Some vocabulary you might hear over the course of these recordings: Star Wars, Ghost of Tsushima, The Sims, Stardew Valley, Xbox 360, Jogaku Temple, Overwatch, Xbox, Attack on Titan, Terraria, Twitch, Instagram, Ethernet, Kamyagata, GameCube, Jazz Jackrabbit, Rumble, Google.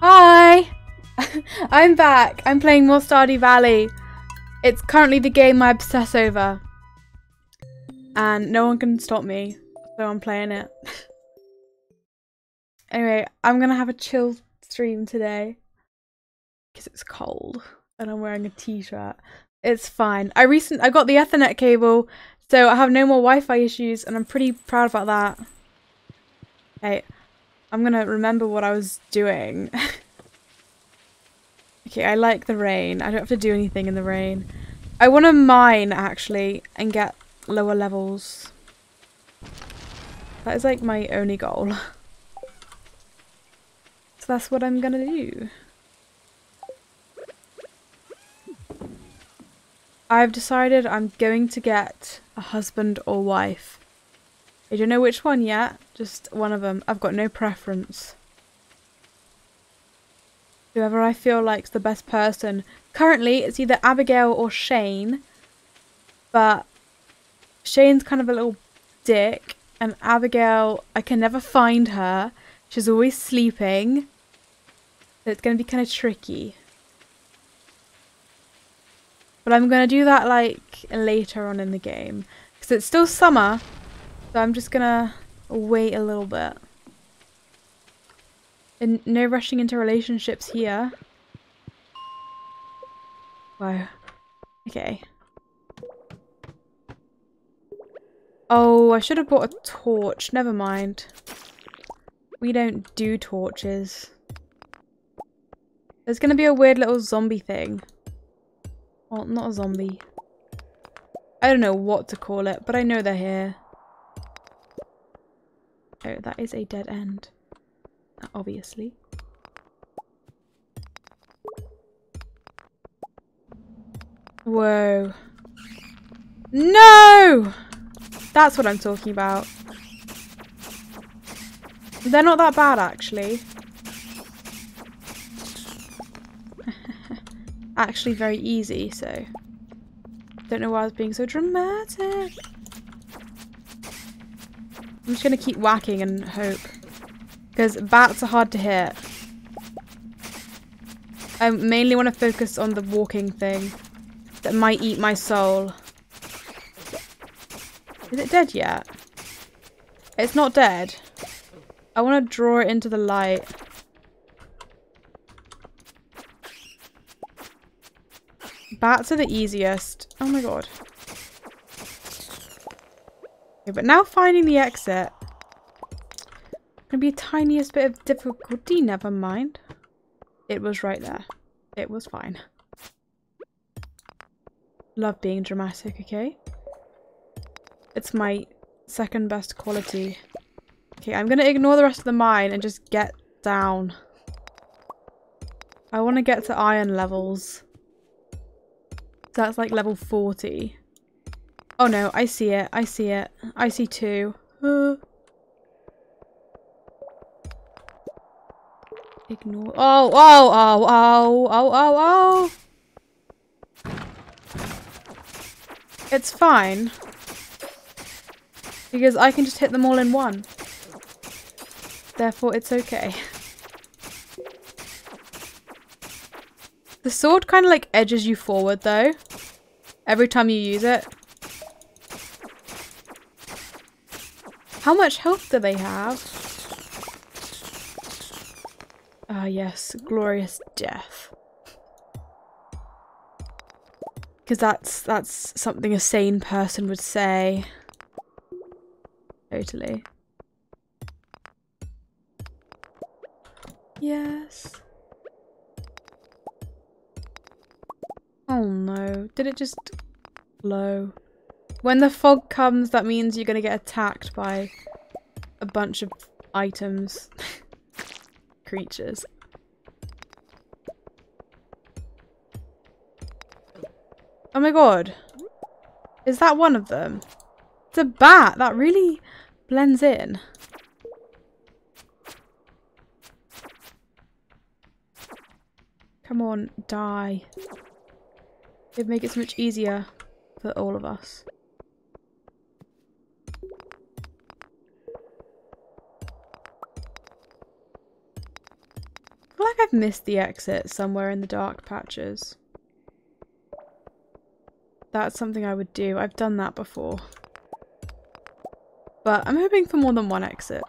Hi! I'm back. I'm playing more Stardew Valley. It's currently the game I obsess over. And no one can stop me, so I'm playing it. Anyway, I'm gonna have a chill stream today. Because it's cold and I'm wearing a t-shirt. It's fine. I got the Ethernet cable, so I have no more Wi-Fi issues, and I'm pretty proud about that. Okay, I'm gonna remember what I was doing. Okay, I like the rain. I don't have to do anything in the rain. I want to mine, actually, and get lower levels. That is, like, my only goal. So that's what I'm gonna do. I've decided I'm going to get a husband or wife. I don't know which one yet, just one of them. I've got no preference. Whoever I feel like's the best person. Currently, it's either Abigail or Shane, but Shane's kind of a little dick, and Abigail, I can never find her. She's always sleeping, so it's going to be kind of tricky. But I'm going to do that, like, later on in the game. Because it's still summer, so I'm just going to wait a little bit. And no rushing into relationships here. Wow. Okay. Oh, I should have bought a torch. Never mind. We don't do torches. There's going to be a weird little zombie thing. Well, not a zombie. I don't know what to call it, but I know they're here. Oh, that is a dead end. Obviously. Whoa. No! That's what I'm talking about. They're not that bad, actually. Actually very easy, so don't know why I was being so dramatic. I'm just gonna keep whacking and hope, because bats are hard to hit. I mainly want to focus on the walking thing that might eat my soul. Is it dead yet? It's not dead. I want to draw it into the light. Bats are the easiest. Oh my god. Okay, but now finding the exit. Gonna be a tiniest bit of difficulty, never mind. It was right there. It was fine. Love being dramatic, okay? It's my second best quality. Okay, I'm gonna ignore the rest of the mine and just get down. I want to get to iron levels. That's like level 40. Oh no, I see it. I see it. I see two. Ignore. Oh, oh, oh, oh, oh, oh, oh. It's fine. Because I can just hit them all in one. Therefore, it's okay. The sword kind of like edges you forward though, every time you use it. How much health do they have? Ah yes, glorious death. Because that's something a sane person would say. Totally. Yes. Oh no, did it just blow? When the fog comes, that means you're gonna get attacked by a bunch of items. Creatures. Oh my god. Is that one of them? It's a bat, that really blends in. Come on, die. It'd make it so much easier for all of us. I feel like like I've missed the exit somewhere in the dark patches. That's something I would do. I've done that before. But I'm hoping for more than one exit.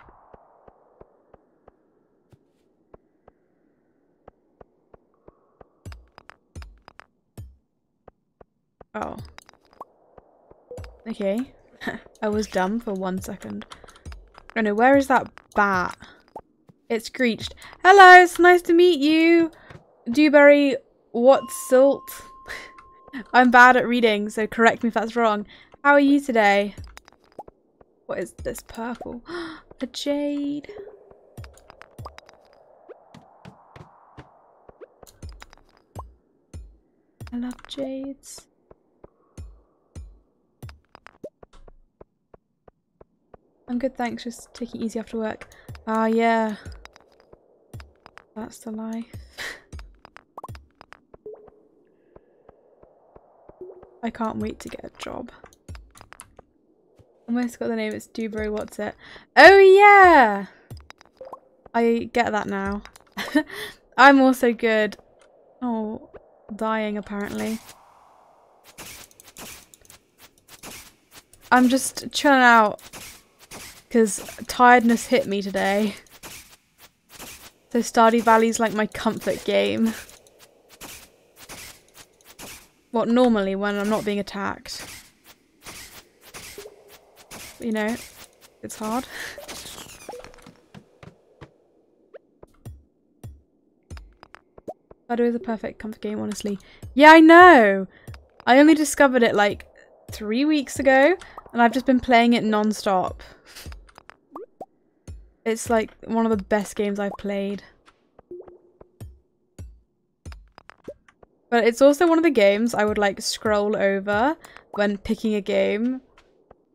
Oh. Okay. I was dumb for 1 second. Oh no, where is that bat? It screeched. Hello, it's nice to meet you. Dewberry, what salt? I'm bad at reading, so correct me if that's wrong. How are you today? What is this purple? A jade. I love jades. I'm good, thanks. Just taking it easy after work. Ah, yeah. That's the life. I can't wait to get a job. Almost got the name. It's Dewberry. What's it? Oh yeah, I get that now. I'm also good. Oh, dying apparently. I'm just chilling out because tiredness hit me today. So Stardew Valley's like my comfort game. Well, normally when I'm not being attacked. You know, it's hard. Stardew is a perfect comfort game, honestly. Yeah, I know! I only discovered it like 3 weeks ago, and I've just been playing it non-stop. It's like one of the best games I've played. But it's also one of the games I would like scroll over when picking a game,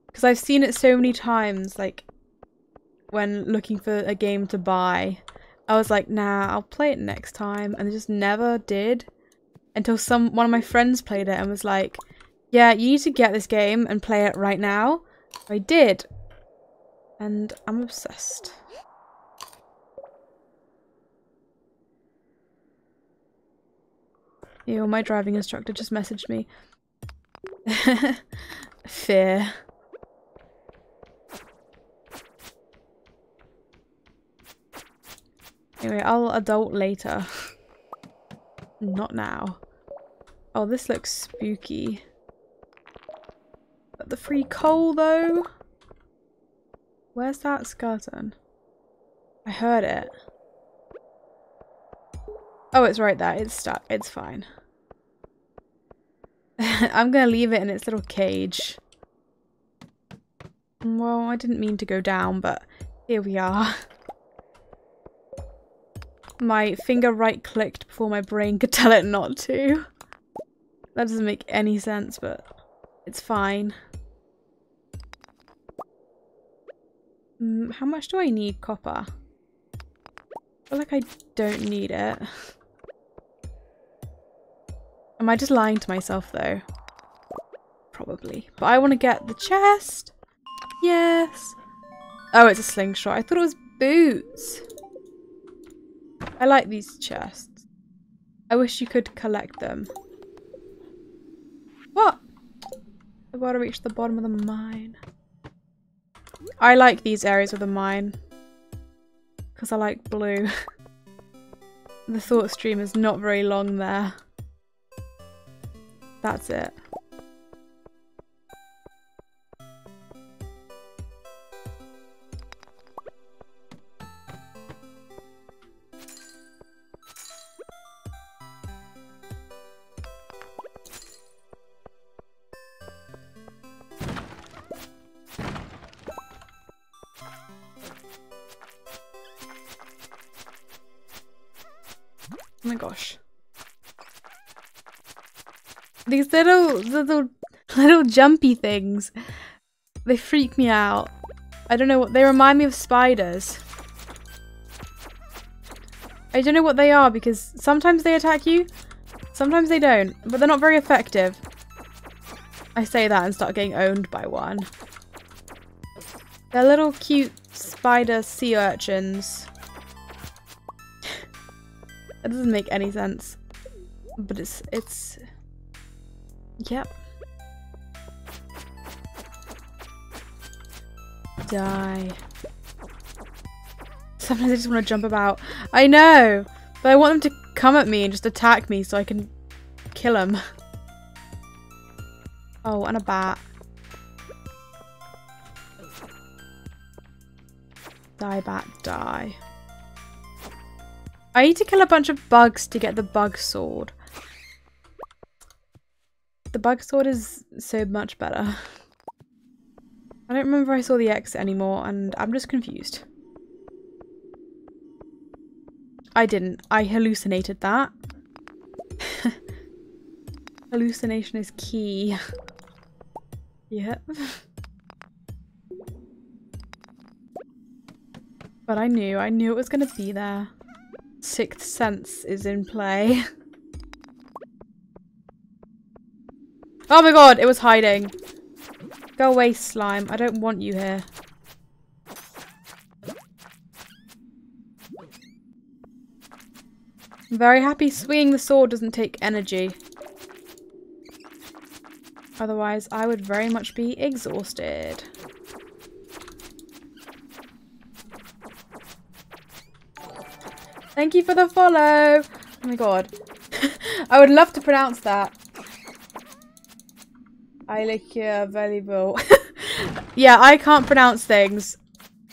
because I've seen it so many times, like when looking for a game to buy. I was like, nah, I'll play it next time, and I just never did until one of my friends played it and was like, yeah, you need to get this game and play it right now. I did, and I'm obsessed. Ew, my driving instructor just messaged me. Fear. Anyway, I'll adult later. Not now. Oh, this looks spooky. But the free coal though. Where's that skeleton? I heard it. Oh, it's right there. It's stuck. It's fine. I'm gonna leave it in its little cage. Well, I didn't mean to go down, but here we are. My finger right-clicked before my brain could tell it not to. That doesn't make any sense, but it's fine. How much do I need copper? I feel like I don't need it. Am I just lying to myself though? Probably. But I want to get the chest. Yes. Oh, it's a slingshot. I thought it was boots. I like these chests. I wish you could collect them. What? I've got to reach the bottom of the mine. I like these areas of the mine because I like blue. The thought stream is not very long there. That's it. Oh my gosh. These little jumpy things, they freak me out. I don't know what, they remind me of spiders. I don't know what they are because sometimes they attack you, sometimes they don't, but they're not very effective. I say that and start getting owned by one. They're little cute spider sea urchins. It doesn't make any sense. But it's... Yep. Die. Sometimes I just want to jump about. I know! But I want them to come at me and just attack me so I can kill them. Oh, and a bat. Die, bat, die. I need to kill a bunch of bugs to get the bug sword. The bug sword is so much better. I don't remember I saw the X anymore and I'm just confused. I didn't. I hallucinated that. Hallucination is key. Yep. But I knew it was gonna be there. Sixth sense is in play. Oh my god, it was hiding. Go away, slime. I don't want you here. I'm very happy swinging the sword doesn't take energy. Otherwise, I would very much be exhausted. Thank you for the follow! Oh my god. I would love to pronounce that. I like your valuable. Yeah, I can't pronounce things.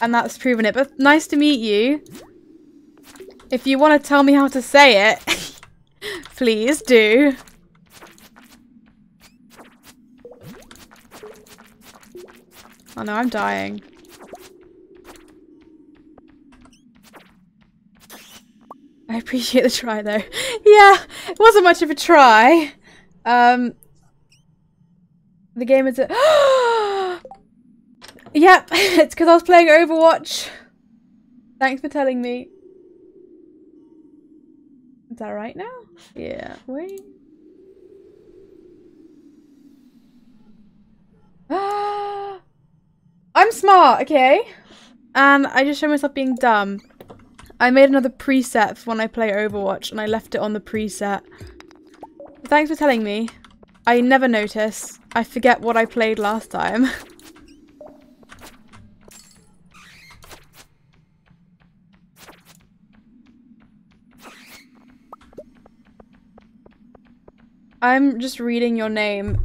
And that's proven it. But nice to meet you. If you want to tell me how to say it, please do. Oh no, I'm dying. I appreciate the try though. Yeah, it wasn't much of a try. The game is a Yep, it's because I was playing Overwatch. Thanks for telling me. Is that right now? Yeah, wait. I'm smart, okay? And I just showed myself being dumb. I made another preset for when I play Overwatch and I left it on the preset. Thanks for telling me. I never notice. I forget what I played last time. I'm just reading your name.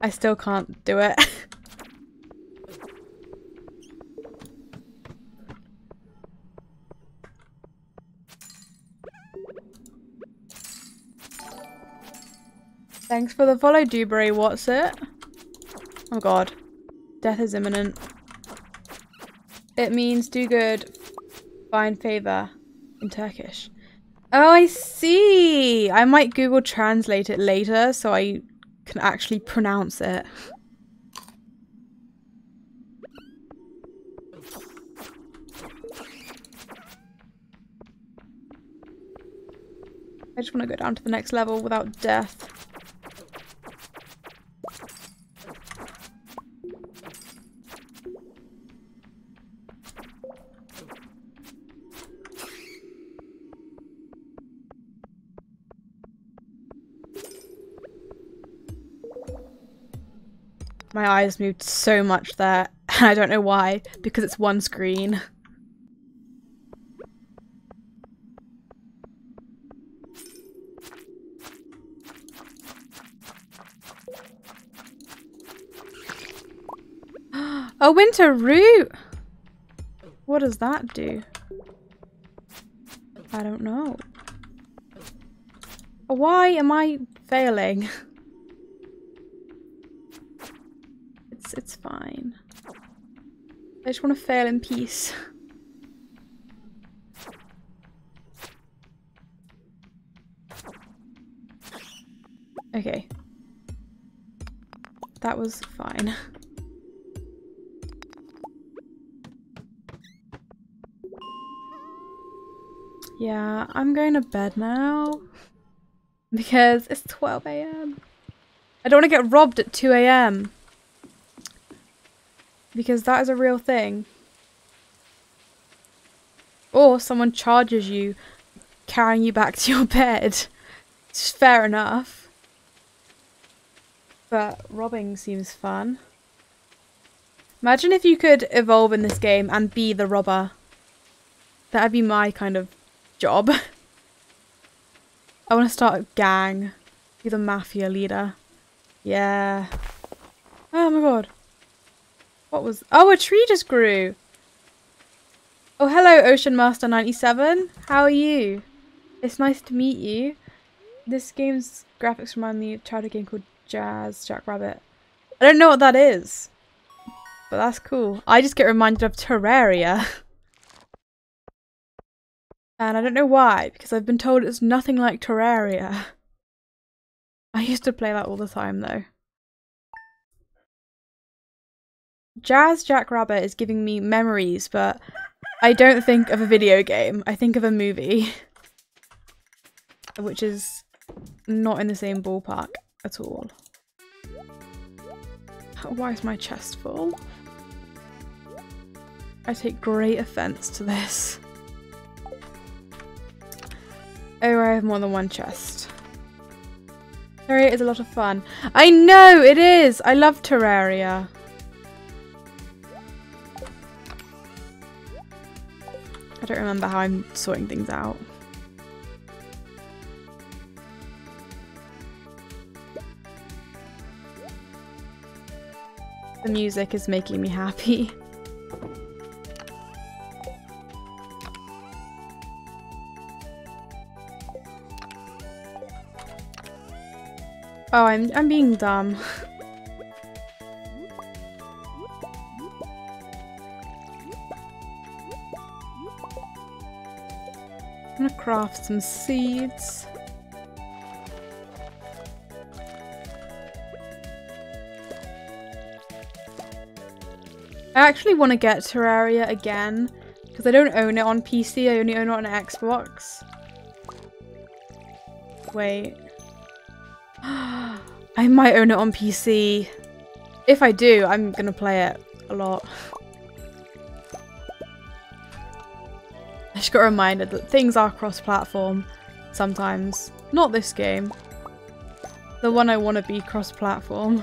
I still can't do it. Thanks for the follow, Dewberry. What's it? Oh god. Death is imminent. It means do good, find favor in Turkish. Oh, I see! I might Google translate it later so I can actually pronounce it. I just want to go down to the next level without death. My eyes moved so much there, and I don't know why, because it's one screen. A winter root! What does that do? I don't know. Why am I failing? It's fine. I just want to fail in peace. Okay. That was fine. Yeah, I'm going to bed now. Because it's 12 AM. I don't want to get robbed at 2 AM. Because that is a real thing. Or someone charges you, carrying you back to your bed. It's fair enough. But robbing seems fun. Imagine if you could evolve in this game and be the robber. That'd be my kind of job. I want to start a gang. Be the mafia leader. Yeah. Oh my god. What was... Oh, a tree just grew. Oh, hello, Ocean Master 97. How are you? It's nice to meet you. This game's graphics remind me of a childhood game called Jazz Jackrabbit. I don't know what that is, but that's cool. I just get reminded of Terraria. And I don't know why, because I've been told it's nothing like Terraria. I used to play that all the time, though. Jazz Jackrabbit is giving me memories, but I don't think of a video game. I think of a movie, which is not in the same ballpark at all. Why is my chest full? I take great offense to this. Oh, I have more than one chest. Terraria is a lot of fun. I know it is. I love Terraria. I don't remember how I'm sorting things out. The music is making me happy. Oh, I'm being dumb. I'm gonna craft some seeds. I actually want to get Terraria again, because I don't own it on PC, I only own it on Xbox. Wait. I might own it on PC. If I do, I'm gonna play it a lot. I just got reminded that things are cross-platform sometimes. Not this game. The one I want to be cross-platform.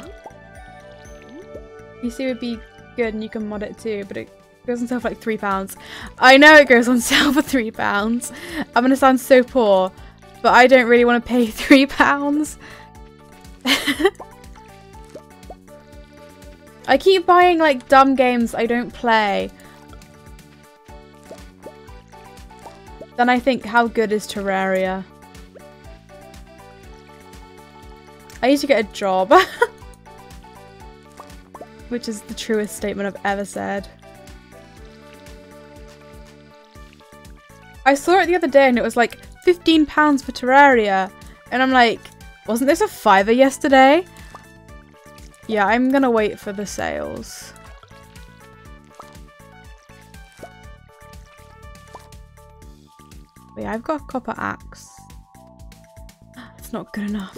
PC would be good and you can mod it too, but it goes on sale for like £3. I know it goes on sale for £3. I'm gonna sound so poor, but I don't really want to pay £3. I keep buying like dumb games I don't play. Then I think, how good is Terraria? I need to get a job. Which is the truest statement I've ever said. I saw it the other day and it was like £15 for Terraria. And I'm like, wasn't this a £5 yesterday? Yeah, I'm gonna wait for the sales. Wait, I've got a copper axe. It's not good enough.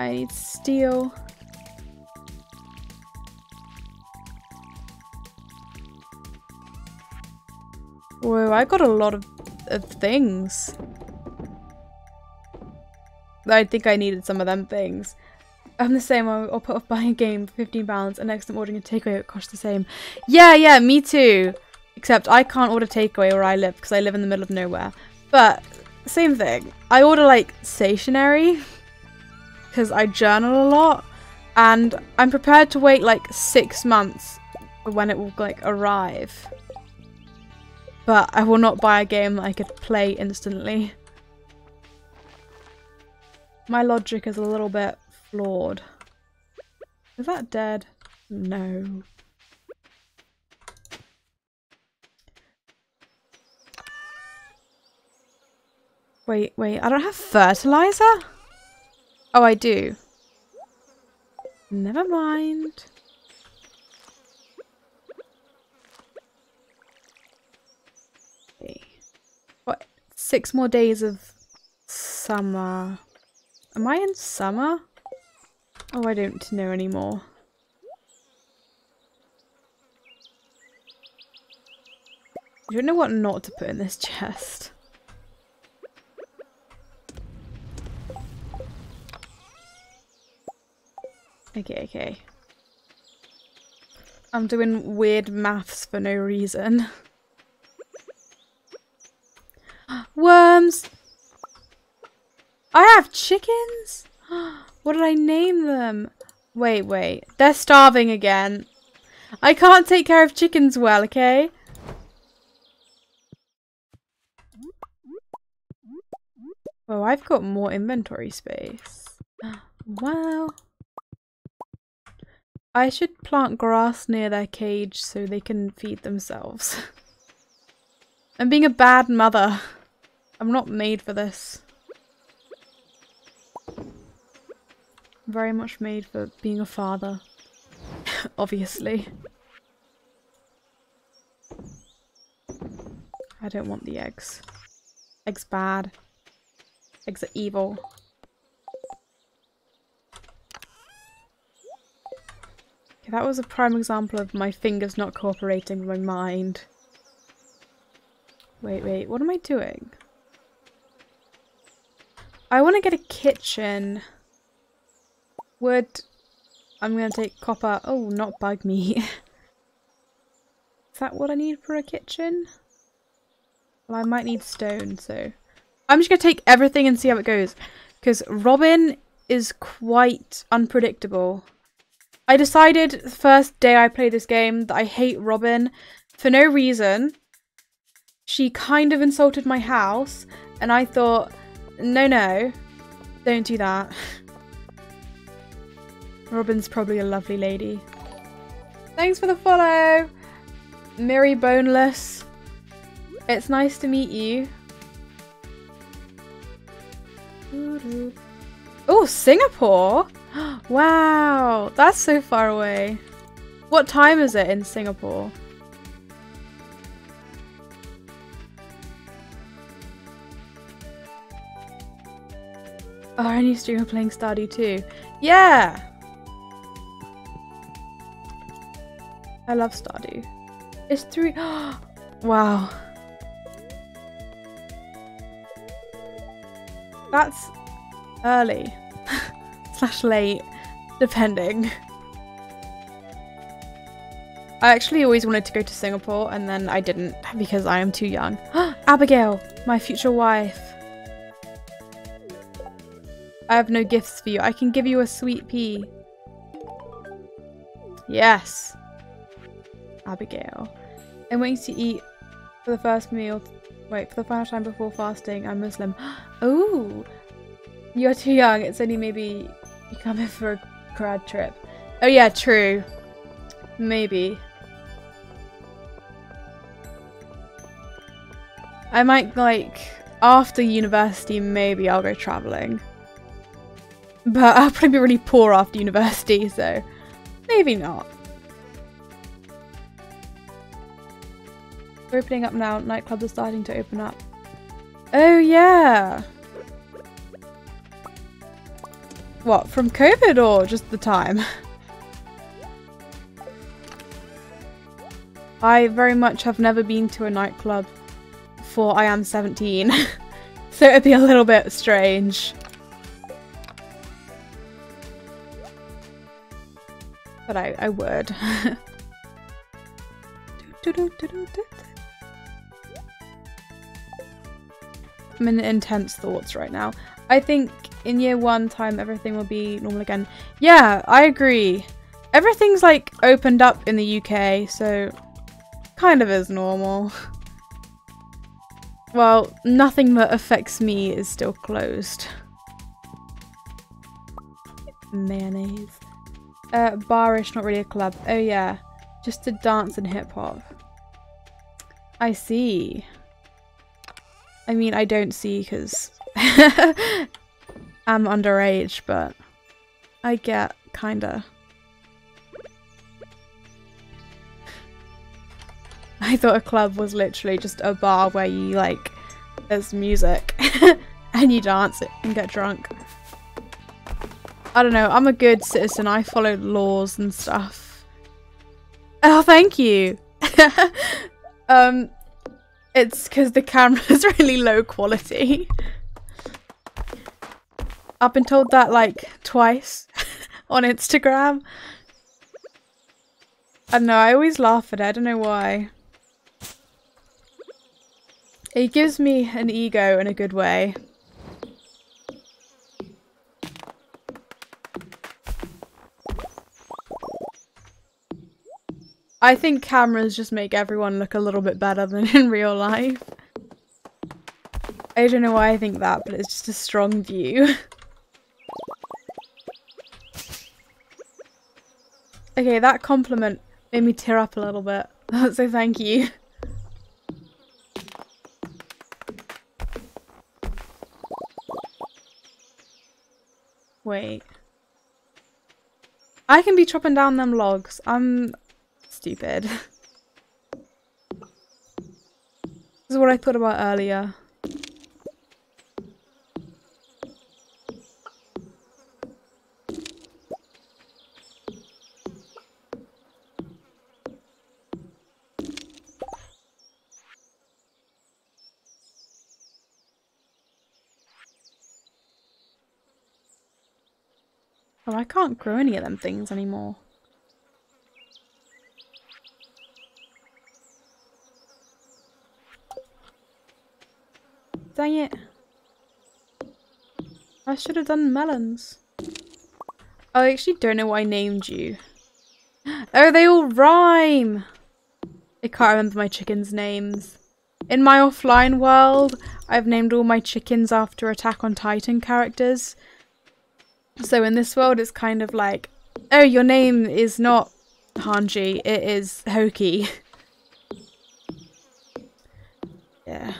I need steel. Whoa, I got a lot of things. I think I needed some of them things. I'm the same, I'll put off buying a game for £15 and next time ordering a takeaway it costs the same. Yeah, me too. Except I can't order takeaway where I live because I live in the middle of nowhere. But same thing. I order like stationery because I journal a lot and I'm prepared to wait like 6 months for when it will like arrive. But I will not buy a game that I could play instantly. My logic is a little bit flawed. Is that dead? No. Wait, I don't have fertilizer? Oh, I do. Never mind. Okay. What? 6 more days of summer. Am I in summer? Oh, I don't know anymore. You don't know what not to put in this chest. Okay, okay. I'm doing weird maths for no reason. Worms! I have chickens? What did I name them? Wait, wait. They're starving again. I can't take care of chickens well, okay? Well, I've got more inventory space. Wow. I should plant grass near their cage so they can feed themselves. I'm being a bad mother. I'm not made for this. I'm very much made for being a father. Obviously. I don't want the eggs. Eggs bad. Eggs are evil. Okay, that was a prime example of my fingers not cooperating with my mind. Wait, wait, what am I doing? I want to get a kitchen. Wood. I'm going to take copper. Oh, not bug me. Is that what I need for a kitchen? Well, I might need stone, so... I'm just going to take everything and see how it goes. Because Robin is quite unpredictable. I decided the first day I played this game that I hate Robin for no reason. She kind of insulted my house and I thought, no, no, don't do that. Robin's probably a lovely lady. Thanks for the follow, Miri Boneless. It's nice to meet you. Oh, Singapore? Wow, that's so far away. What time is it in Singapore? Oh, our new streamer playing Stardew too. Yeah! I love Stardew. It's 3. Wow. That's early. Slash late, depending. I actually always wanted to go to Singapore and then I didn't because I am too young. Abigail, my future wife. I have no gifts for you. I can give you a sweet pea. Yes. Abigail. I'm waiting to eat for the first meal. Wait, for the final time before fasting. I'm Muslim. Oh, you're too young. It's only maybe... You come in for a grad trip. Oh yeah, true. Maybe. I might, like, after university, maybe I'll go traveling. But I'll probably be really poor after university, so maybe not. We're opening up now. Nightclubs are starting to open up. Oh yeah! What, from COVID or just the time? I very much have never been to a nightclub before I am 17, so it'd be a little bit strange. But I would. I'm in intense thoughts right now. I think in year 1 time everything will be normal again. Yeah, I agree. Everything's like opened up in the UK, so kind of is normal. Well, nothing that affects me is still closed. Mayonnaise. Barish, not really a club. Oh yeah, just to dance and hip hop. I see. I mean, I don't see because I'm underage, but I get kinda. I thought a club was literally just a bar where you like, there's music and you dance it and get drunk. I don't know, I'm a good citizen, I follow laws and stuff. Oh, thank you. It's because the camera's really low quality. I've been told that like twice on Instagram. I don't know, I always laugh at it, I don't know why. It gives me an ego in a good way. I think cameras just make everyone look a little bit better than in real life. I don't know why I think that, but it's just a strong view. Okay, that compliment made me tear up a little bit, so thank you. Wait. I can be chopping down them logs. I'm stupid. This is what I thought about earlier. Oh, I can't grow any of them things anymore. Dang it. I should have done melons. I actually don't know what I named you. Oh, they all rhyme! I can't remember my chickens' names. In my offline world, I've named all my chickens after Attack on Titan characters. So in this world, it's kind of like, oh, your name is not Hanji, it is Hoki. Yeah.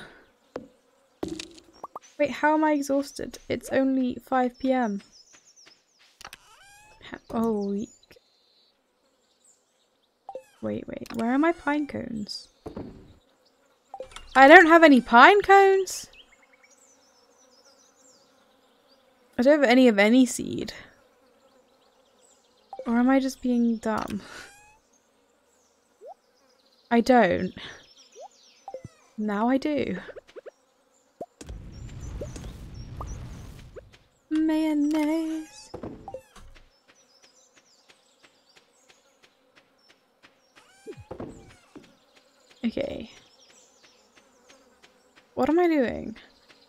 Wait, how am I exhausted? It's only 5 PM. Oh, wait, where are my pine cones? I don't have any pine cones! I don't have any of any seed. Or am I just being dumb? I don't. Now I do. Mayonnaise. Okay. What am I doing?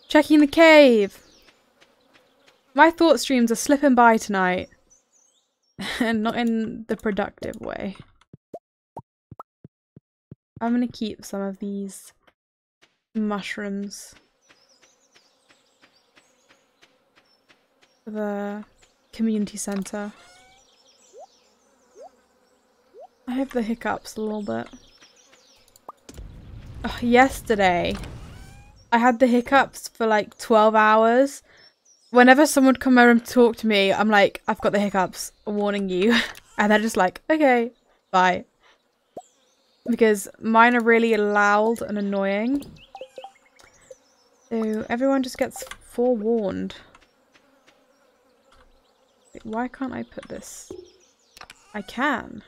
Checking the cave! My thought streams are slipping by tonight. And not in the productive way. I'm gonna keep some of these mushrooms. The community center. I have the hiccups a little bit. Oh, yesterday I had the hiccups for like 12 hours. Whenever someone would come over and talk to me, I'm like, I've got the hiccups, I'm warning you. And they're just like, okay, bye. Because mine are really loud and annoying. So everyone just gets forewarned. Why can't I put this? I can.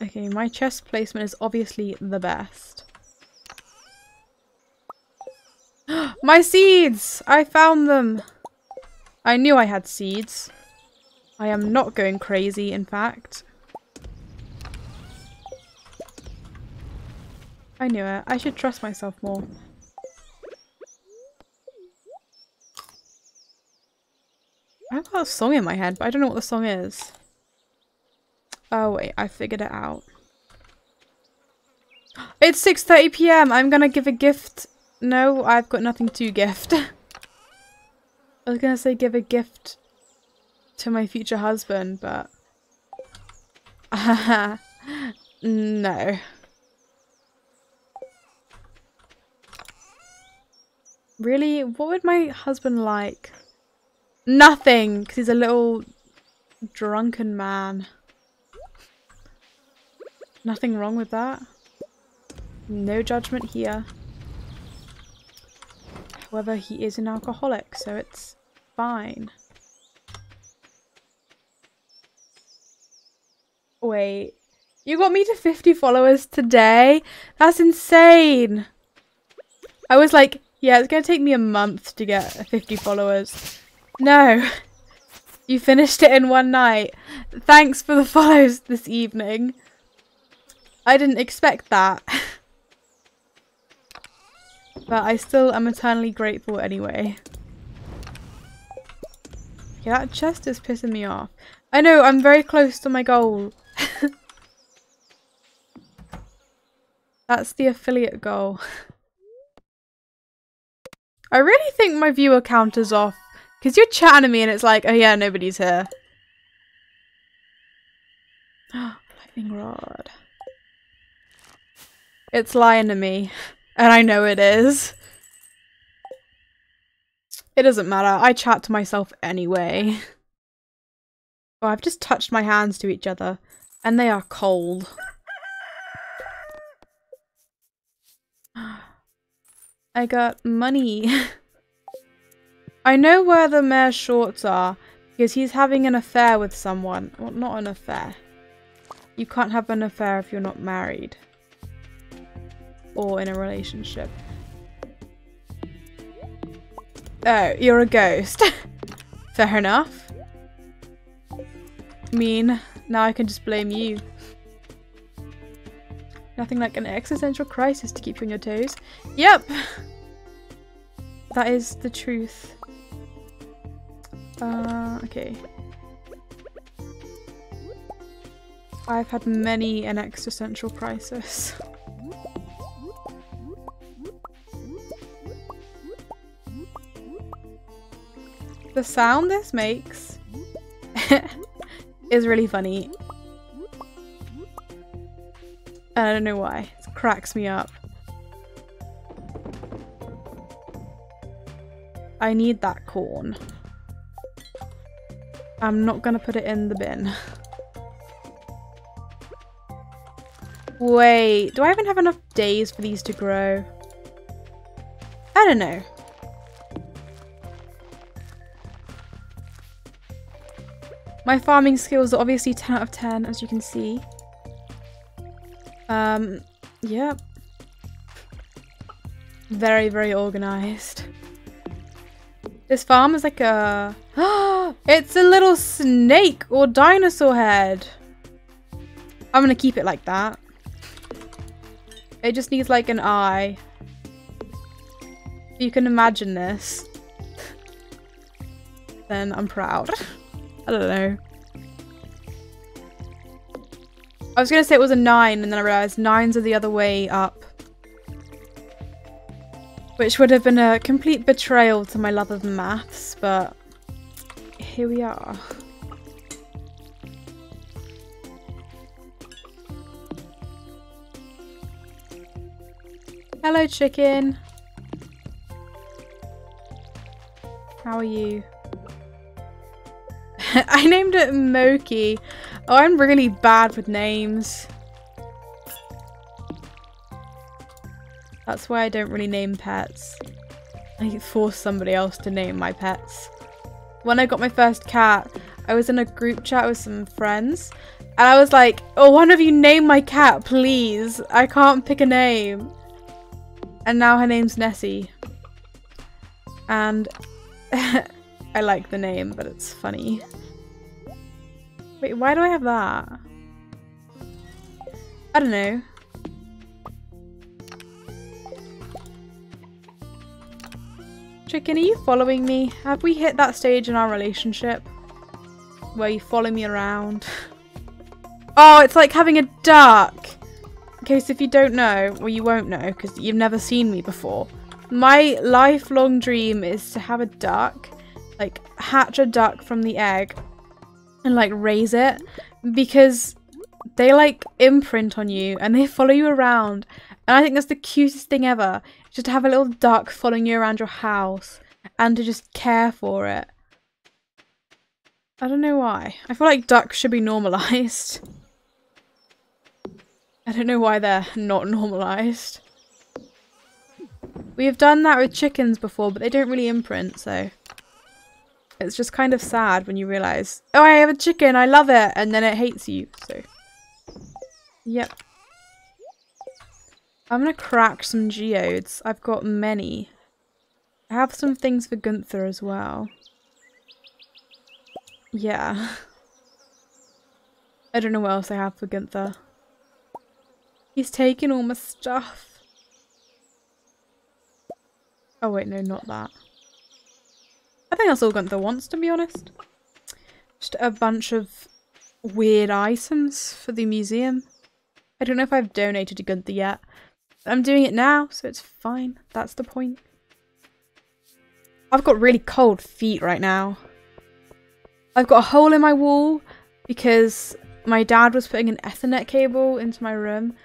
Okay, my chest placement is obviously the best. My seeds! I found them! I knew I had seeds. I am not going crazy, in fact. I knew it. I should trust myself more. I've got a song in my head, but I don't know what the song is. Oh wait, I figured it out. It's 6:30 PM! I'm gonna give a gift. No, I've got nothing to gift. I was gonna say give a gift to my future husband, but... no. Really? What would my husband like? Nothing, because he's a little drunken man. Nothing wrong with that. No judgment here. However, he is an alcoholic, so it's fine. Wait. You got me to 50 followers today? That's insane. I was like, yeah, it's going to take me a month to get 50 followers. No. You finished it in one night. Thanks for the follows this evening. I didn't expect that. But I still am eternally grateful anyway. Yeah, that chest is pissing me off. I know, I'm very close to my goal. That's the affiliate goal. I really think my viewer count is off. Because you're chatting to me and it's like, oh yeah, nobody's here. Oh, lightning rod. It's lying to me. And I know it is. It doesn't matter. I chat to myself anyway. Oh, I've just touched my hands to each other. And they are cold. I got money. I know where the mayor's shorts are. Because he's having an affair with someone. Well, not an affair. You can't have an affair if you're not married. Or in a relationship. Oh, you're a ghost. Fair enough. I mean, now I can just blame you. Nothing like an existential crisis to keep you on your toes. Yep. That is the truth. Okay. I've had many an existential crisis. The sound this makes is really funny. And I don't know why. It cracks me up. I need that corn. I'm not gonna put it in the bin. Wait, do I even have enough days for these to grow? I don't know. My farming skills are obviously 10 out of 10, as you can see. Yeah. Very, very organised. This farm is like a... It's a little snake or dinosaur head. I'm gonna keep it like that. It just needs like an eye. You can imagine this. Then I'm proud. I don't know. I was gonna say it was a 9 and then I realized 9s are the other way up. Which would have been a complete betrayal to my love of maths, but here we are. Hello, chicken. How are you? I named it Moki. Oh, I'm really bad with names. That's why I don't really name pets. I force somebody else to name my pets. When I got my first cat, I was in a group chat with some friends. And I was like, oh, one of you name my cat, please. I can't pick a name. And now her name's Nessie. And I like the name, but it's funny. Wait, why do I have that? I don't know. Chicken, are you following me? Have we hit that stage in our relationship where you follow me around? Oh, it's like having a duck. In case if you don't know, well, you won't know because you've never seen me before. My lifelong dream is to have a duck, like hatch a duck from the egg. And like raise it, because they like imprint on you and they follow you around, and I think that's the cutest thing ever, just to have a little duck following you around your house and to just care for it. I don't know why. I feel like ducks should be normalized. I don't know why they're not normalized. We have done that with chickens before, but they don't really imprint, so it's just kind of sad when you realise, oh, I have a chicken, I love it, and then it hates you, so Yep. I'm gonna crack some geodes. I've got many. I have some things for Gunther as well. Yeah. I don't know what else I have for Gunther. He's taken all my stuff. Oh wait, no, not that. I think that's all Gunther wants, to be honest. Just a bunch of weird items for the museum. I don't know if I've donated to Gunther yet. I'm doing it now, so it's fine. That's the point. I've got really cold feet right now. I've got a hole in my wall because my dad was putting an Ethernet cable into my room.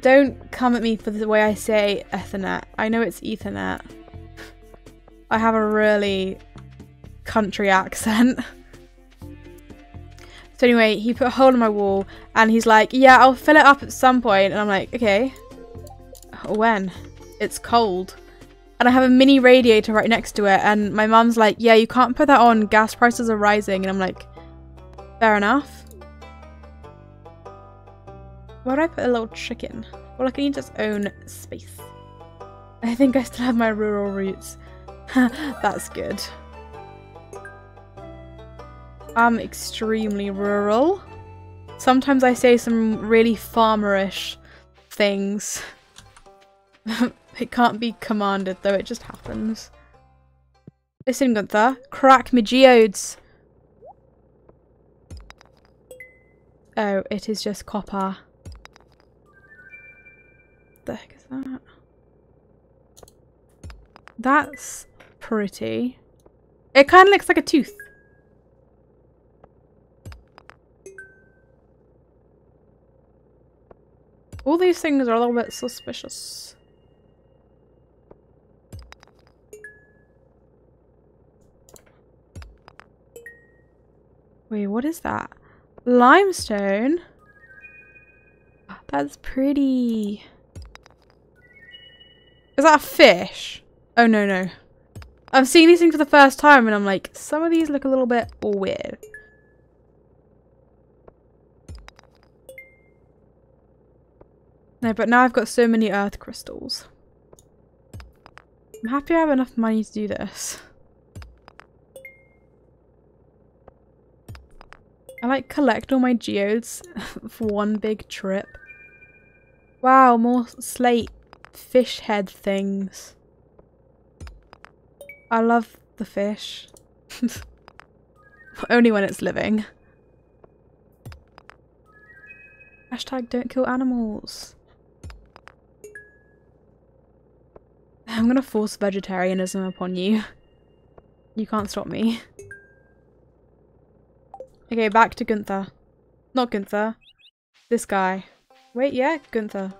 Don't come at me for the way I say Ethernet. I know it's Ethernet. I have a really country accent. So anyway, he put a hole in my wall and he's like, yeah, I'll fill it up at some point. And I'm like, okay, when? It's cold. And I have a mini radiator right next to it. And my mum's like, yeah, you can't put that on. Gas prices are rising. And I'm like, fair enough. Where do I put a little chicken? Well, I can eat its own space. I think I still have my rural roots. That's good. I'm extremely rural. Sometimes I say some really farmerish things. It can't be commanded though, it just happens. Listen, Gunther, crack me geodes. Oh, it is just copper. The heck is that? That's pretty. It kind of looks like a tooth. All these things are a little bit suspicious. Wait, what is that? Limestone? That's pretty. Is that a fish? Oh, no, no. I'm seeing these things for the first time and I'm like, some of these look a little bit weird. No, but now I've got so many earth crystals. I'm happy I have enough money to do this. I like collect all my geodes for one big trip. Wow, more slate. Fish head things. I love the fish. Only when it's living. Hashtag don't kill animals. I'm gonna force vegetarianism upon you. You can't stop me. Okay, back to Gunther. Not Gunther. This guy. Wait, yeah, Gunther.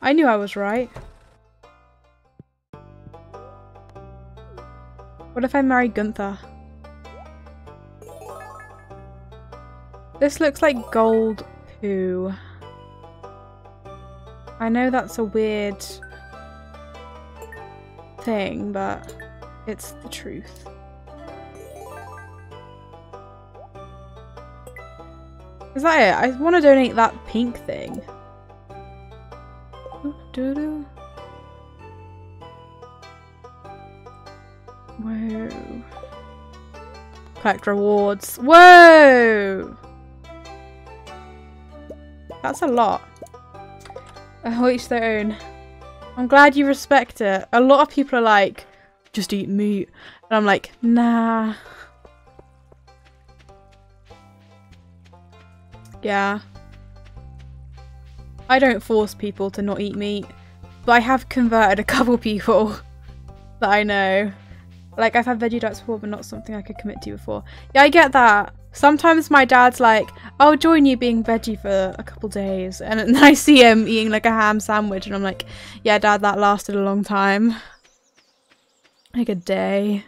I knew I was right. What if I marry Gunther? This looks like gold poo. I know that's a weird thing, but it's the truth. Is that it? I want to donate that pink thing. Whoa. Collect rewards. Whoa! That's a lot. Oh, each their own. I'm glad you respect it. A lot of people are like, just eat meat. And I'm like, nah. Yeah. I don't force people to not eat meat, but I have converted a couple people that I know. Like, I've had veggie diets before, but not something I could commit to before. Yeah, I get that. Sometimes my dad's like, I'll join you being veggie for a couple days. And then I see him eating like a ham sandwich and I'm like, yeah, Dad, that lasted a long time. Like a day.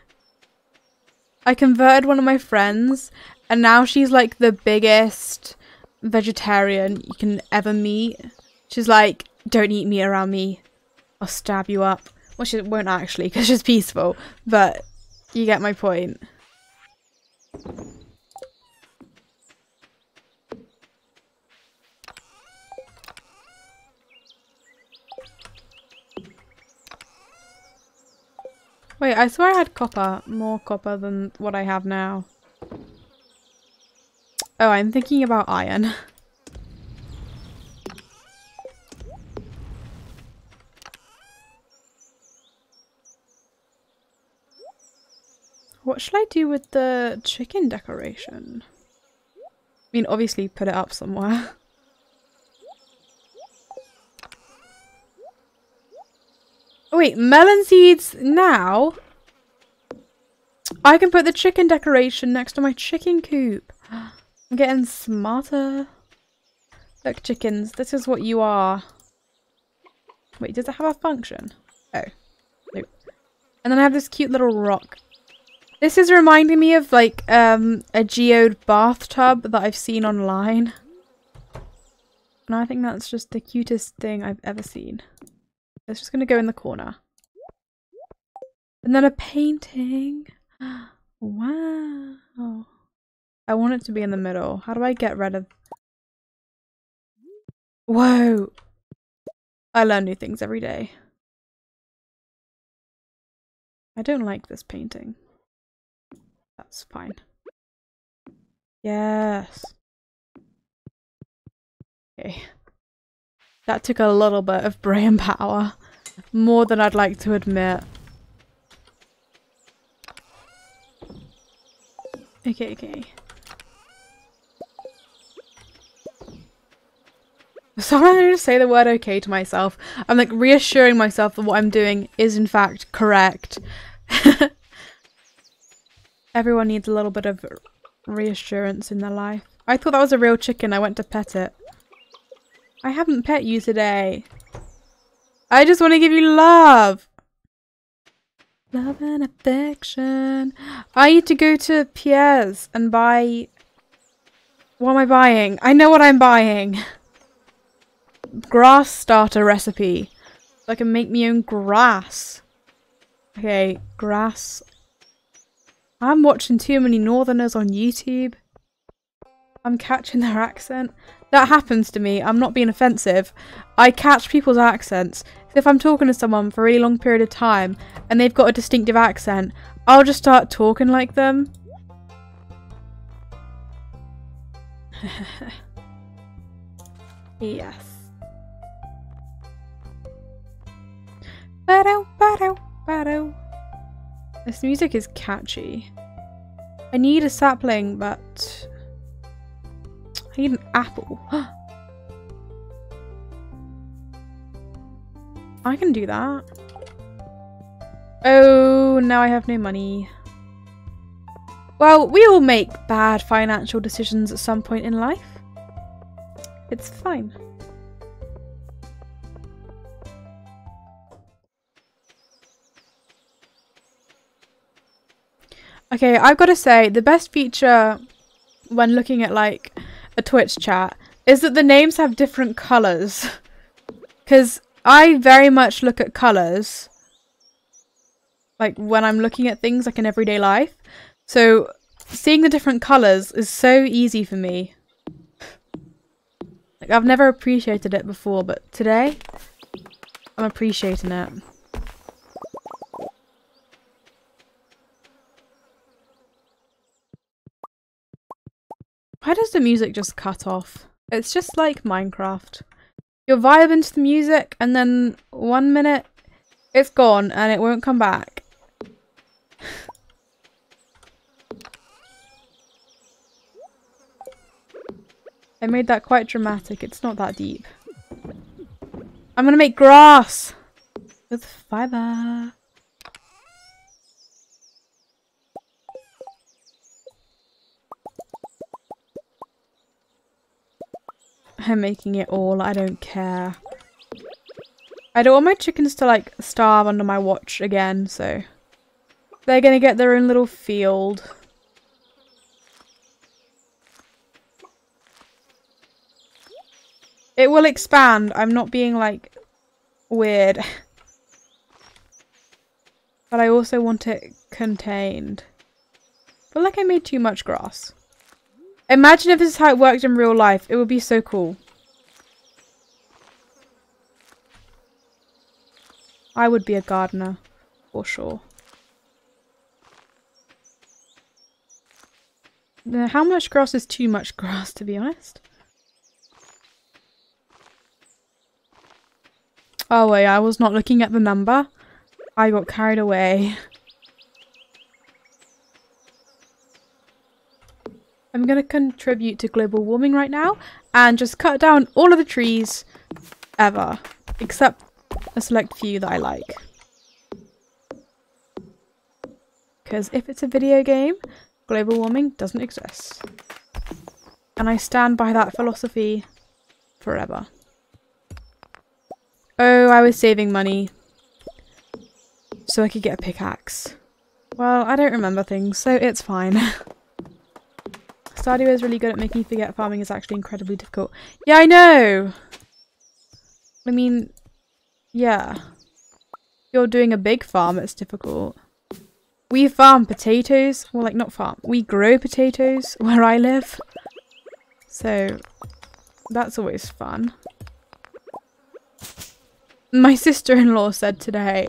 I converted one of my friends and now she's like the biggest vegetarian you can ever meet. She's like, don't eat meat around me, I'll stab you up. Well, she won't actually because she's peaceful, but you get my point. Wait, I swear I had copper. More copper than what I have now. Oh, I'm thinking about iron. What should I do with the chicken decoration? I mean, obviously put it up somewhere. Oh wait, melon seeds now? I can put the chicken decoration next to my chicken coop. I'm getting smarter. Look, chickens, this is what you are. Wait, does it have a function? Oh. Nope. And then I have this cute little rock. This is reminding me of like a geode bathtub that I've seen online. And I think that's just the cutest thing I've ever seen. It's just going to go in the corner. And then a painting. Wow. I want it to be in the middle. How do I get rid of... Whoa. I learn new things every day. I don't like this painting. That's fine. Yes. Okay. That took a little bit of brain power. More than I'd like to admit. Okay, okay. Sometimes I just say the word okay to myself. I'm like reassuring myself that what I'm doing is in fact correct. Everyone needs a little bit of reassurance in their life. I thought that was a real chicken. I went to pet it. I haven't pet you today. I just want to give you love. Love and affection. I need to go to Pierre's and buy... What am I buying? I know what I'm buying. Grass starter recipe. So I can make my own grass. Okay, grass. I'm watching too many northerners on YouTube. I'm catching their accent. That happens to me. I'm not being offensive. I catch people's accents. So if I'm talking to someone for a really long period of time and they've got a distinctive accent, I'll just start talking like them. Yes. This music is catchy. I need a sapling, but... I need an apple. I can do that. Oh, now I have no money. Well, we all make bad financial decisions at some point in life. It's fine. Okay, I've got to say, the best feature when looking at like a Twitch chat is that the names have different colors, because I very much look at colors like when I'm looking at things like in everyday life, so seeing the different colors is so easy for me. Like, I've never appreciated it before, but today I'm appreciating it. Why does the music just cut off? It's just like Minecraft. You're vibing to the music and then 1 minute it's gone and it won't come back. I made that quite dramatic. It's not that deep. I'm gonna make grass with fiber. I'm making it all. I don't care. I don't want my chickens to like starve under my watch again, so they're gonna get their own little field. It will expand. I'm not being like weird. But I also want it contained. I feel like I made too much grass. Imagine if this is how it worked in real life. It would be so cool. I would be a gardener, for sure. How much grass is too much grass, to be honest? Oh wait, I was not looking at the number. I got carried away. I'm going to contribute to global warming right now and just cut down all of the trees ever, except a select few that I like. Because if it's a video game, global warming doesn't exist. And I stand by that philosophy forever. Oh, I was saving money so I could get a pickaxe. Well, I don't remember things, so it's fine. Stardew is really good at making you forget farming is actually incredibly difficult. Yeah, I know! I mean, yeah. If you're doing a big farm, it's difficult. We farm potatoes. Well, like, not farm. We grow potatoes where I live. So, that's always fun. My sister-in-law said today,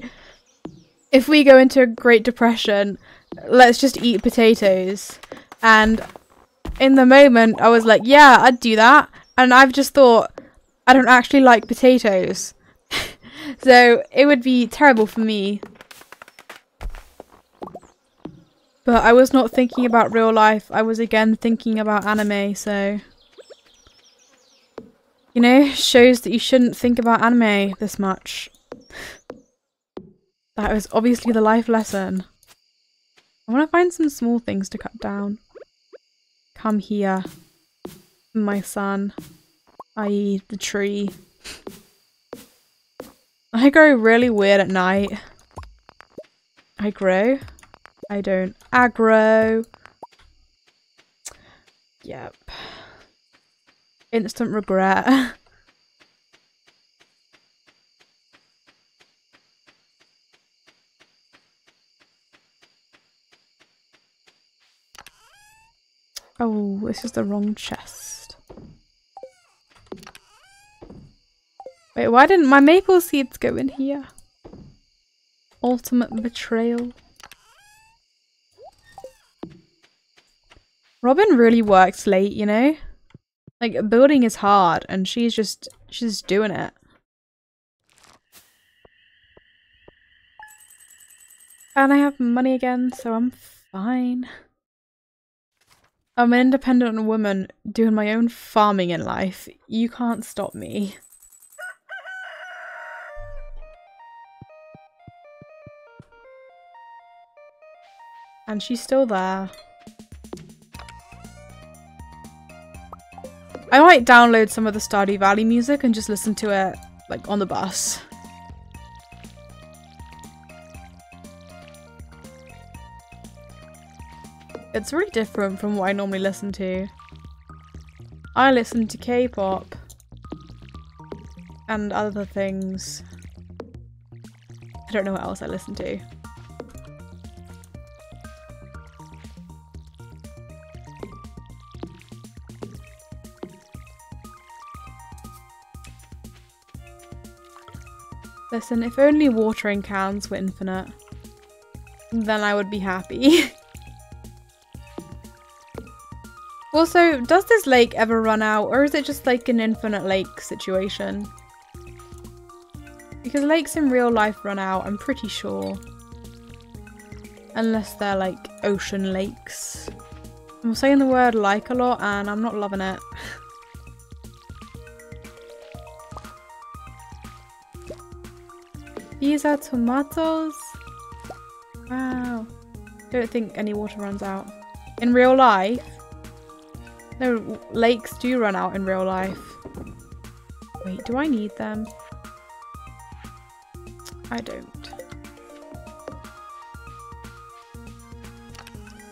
if we go into a Great Depression, let's just eat potatoes. And in the moment, I was like, yeah, I'd do that. And I've just thought, I don't actually like potatoes. So it would be terrible for me. But I was not thinking about real life. I was again thinking about anime, so... You know, shows that you shouldn't think about anime this much. That was obviously the life lesson. I want to find some small things to cut down. Come here, my son, i.e. the tree. I grow really weird at night. I grow? I don't. Aggro. Yep. Instant regret. Oh, this is the wrong chest. Wait, why didn't my maple seeds go in here? Ultimate betrayal. Robin really works late, you know? Like, building is hard, and she's doing it. And I have money again, so I'm fine. I'm an independent woman doing my own farming in life. You can't stop me. And she's still there. I might download some of the Stardew Valley music and just listen to it, like, on the bus. It's really different from what I normally listen to. I listen to K-pop and other things. I don't know what else I listen to. Listen, if only watering cans were infinite, then I would be happy. Also, does this lake ever run out, or is it just like an infinite lake situation? Because lakes in real life run out, I'm pretty sure. Unless they're like ocean lakes. I'm saying the word like a lot and I'm not loving it. These are tomatoes. Wow. Don't think any water runs out. In real life? No, lakes do run out in real life. Wait, do I need them? I don't.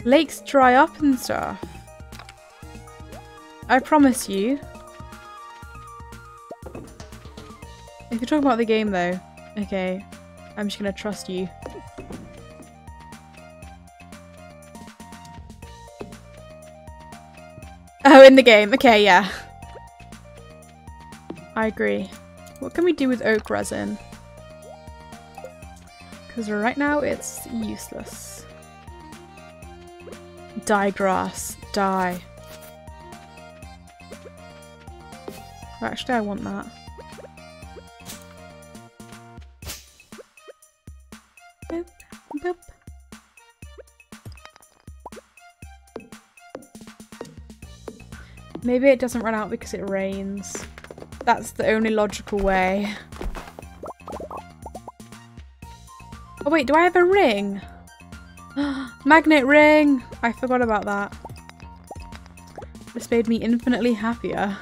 Lakes dry up and stuff. I promise you. If you're talking about the game though, okay, I'm just gonna trust you. Oh, in the game. Okay, yeah. I agree. What can we do with oak resin? Because right now it's useless. Die, grass. Die. Actually, I want that. Boop, boop. Maybe it doesn't run out because it rains. That's the only logical way. Oh wait, do I have a ring? Magnet ring! I forgot about that. This made me infinitely happier.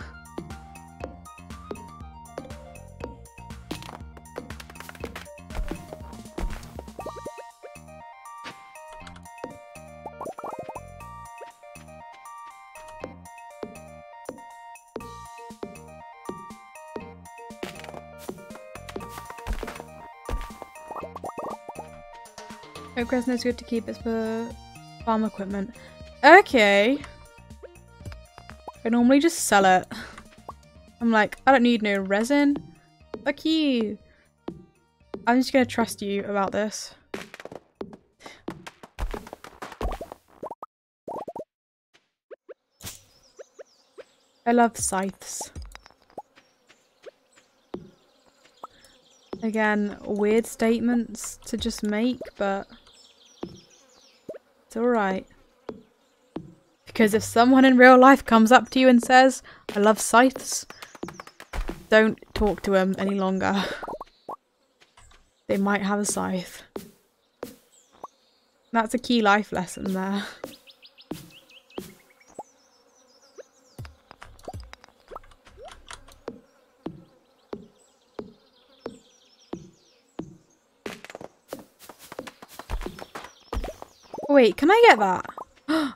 Oak resin is good to keep, it's for farm equipment. Okay. I normally just sell it. I'm like, I don't need no resin. Fuck you. I'm just gonna trust you about this. I love scythes. Again, weird statements to just make, but it's alright. Because if someone in real life comes up to you and says, I love scythes, don't talk to them any longer. They might have a scythe. That's a key life lesson there. Wait, can I get that?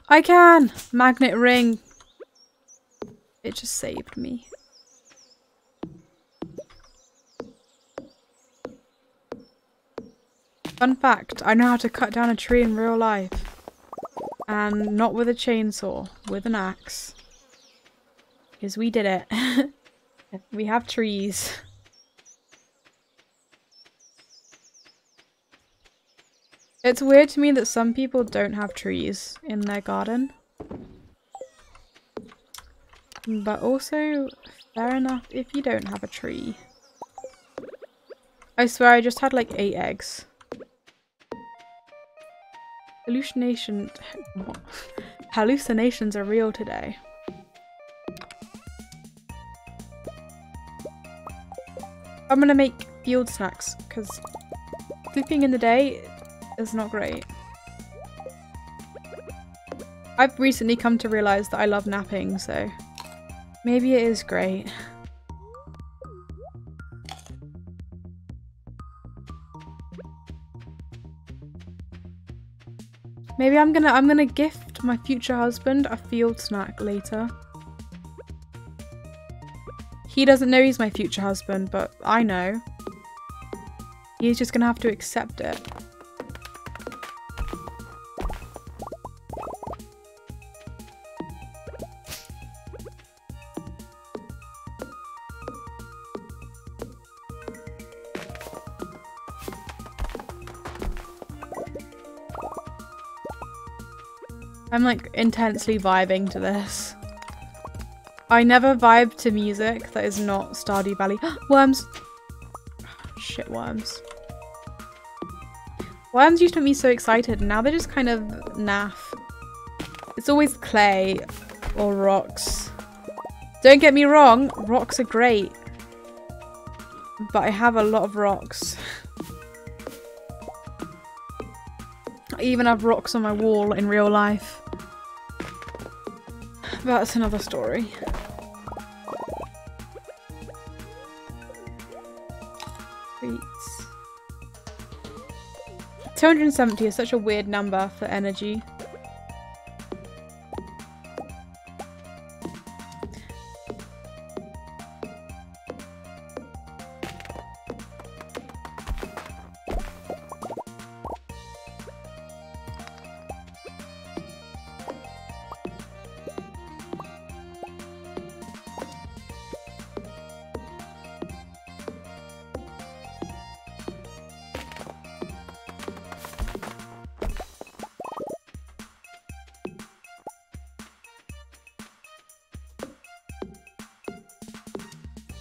I can! Magnet ring. It just saved me. Fun fact, I know how to cut down a tree in real life. And not with a chainsaw, with an axe. Because we did it. We have trees. It's weird to me that some people don't have trees in their garden. But also, fair enough if you don't have a tree. I swear I just had like 8 eggs. Hallucinations are real today. I'm gonna make field snacks because sleeping in the day is not great. I've recently come to realise that I love napping, so maybe it is great. Maybe I'm gonna gift my future husband a field snack later. He doesn't know he's my future husband, but I know. He's just gonna have to accept it. I'm like intensely vibing to this. I never vibe to music that is not Stardew Valley. Worms! Shit, worms. Worms used to make me so excited, and now they're just kind of naff. It's always clay or rocks. Don't get me wrong, rocks are great. But I have a lot of rocks. I even have rocks on my wall in real life. That's another story. Beats. 270 is such a weird number for energy.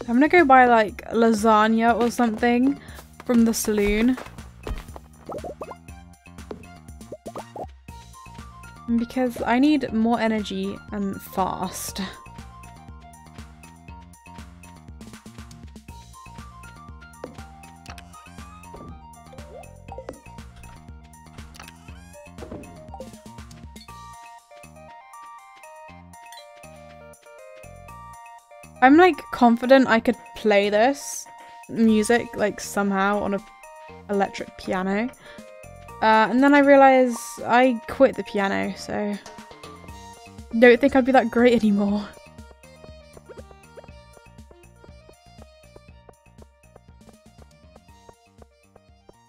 I'm gonna go buy like lasagna or something from the saloon. Because I need more energy and fast. I'm like confident I could play this music like somehow on an electric piano. And then I realized I quit the piano, so don't think I'd be that great anymore.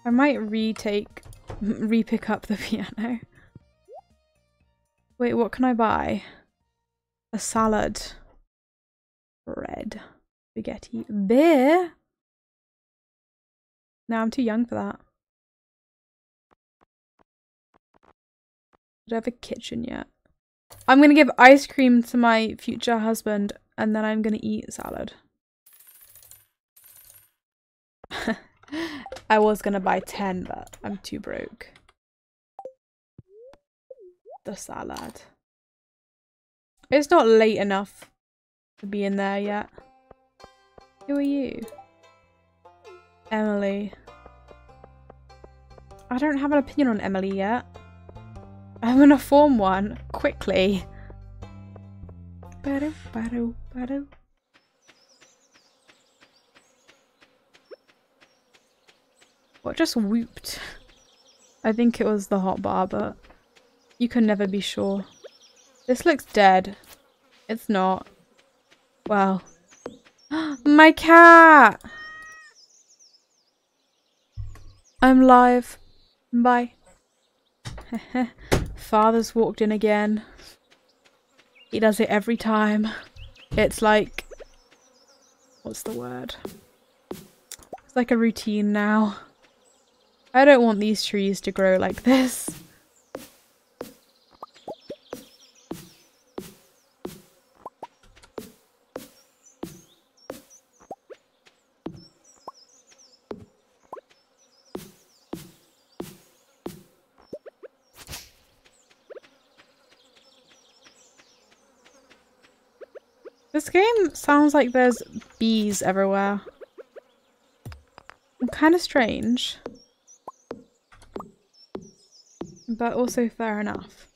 I might re-pick up the piano. Wait, what can I buy? A salad. Bread, spaghetti, beer. No, I'm too young for that. I don't have a kitchen yet. I'm gonna give ice cream to my future husband, and then I'm gonna eat salad. I was gonna buy 10, but I'm too broke. The salad. It's not late enough to be in there yet. Who are you? Emily. I don't have an opinion on Emily yet. I'm gonna form one quickly. Bado. What just whooped? I think it was the hotbar, but you can never be sure. This looks dead. It's not. Well, my cat. I'm live. Bye. Father's walked in again. He does it every time. It's like, what's the word? It's like a routine now. I don't want these trees to grow like this. This game sounds like there's bees everywhere. Kind of strange. But also fair enough.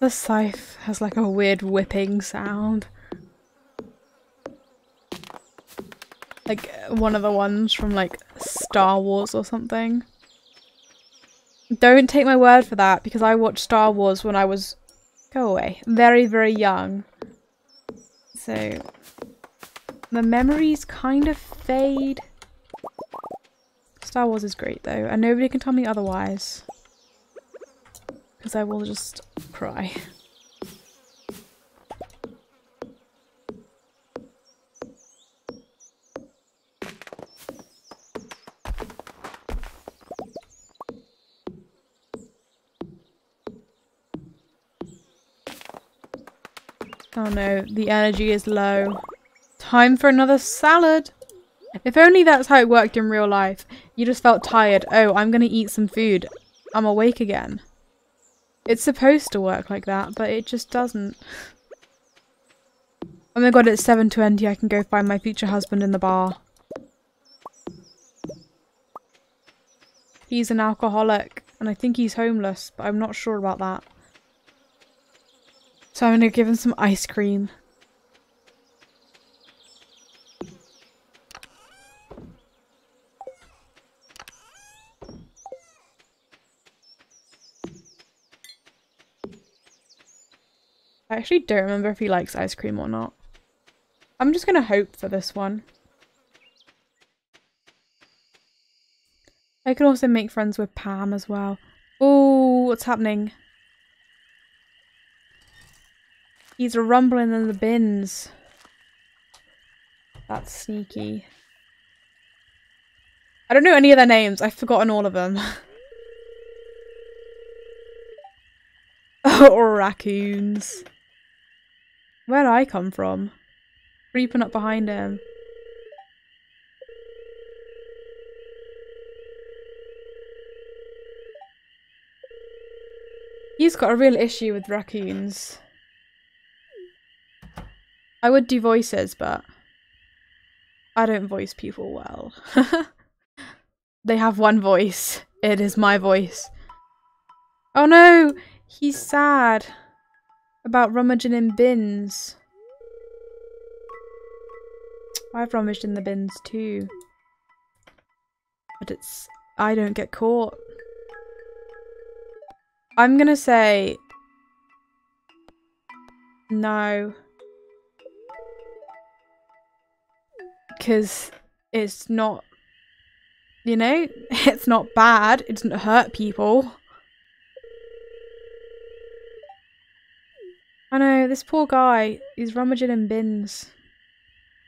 The scythe has like a weird whipping sound. Like one of the ones from like Star Wars or something. Don't take my word for that, because I watched Star Wars when I was very, very young. So the memories kind of fade. Star Wars is great though, and nobody can tell me otherwise. Because I will just cry. Oh no, the energy is low. Time for another salad! If only that's how it worked in real life. You just felt tired. Oh, I'm gonna eat some food. I'm awake again. It's supposed to work like that, but it just doesn't. Oh my god, it's 7:20. I can go find my future husband in the bar. He's an alcoholic, and I think he's homeless, but I'm not sure about that. So I'm gonna give him some ice cream. I actually don't remember if he likes ice cream or not. I'm just gonna hope for this one. I can also make friends with Pam as well. Oh, what's happening? He's rumbling in the bins. That's sneaky. I don't know any of their names. I've forgotten all of them. Or raccoons. Where did I come from? Creeping up behind him. He's got a real issue with raccoons. I would do voices, but I don't voice people well. They have one voice. It is my voice. Oh no! He's sad about rummaging in bins. I've rummaged in the bins too. But it's... I don't get caught. I'm gonna say... no. Because it's not... you know? It's not bad. It doesn't hurt people. I know, this poor guy, he's rummaging in bins.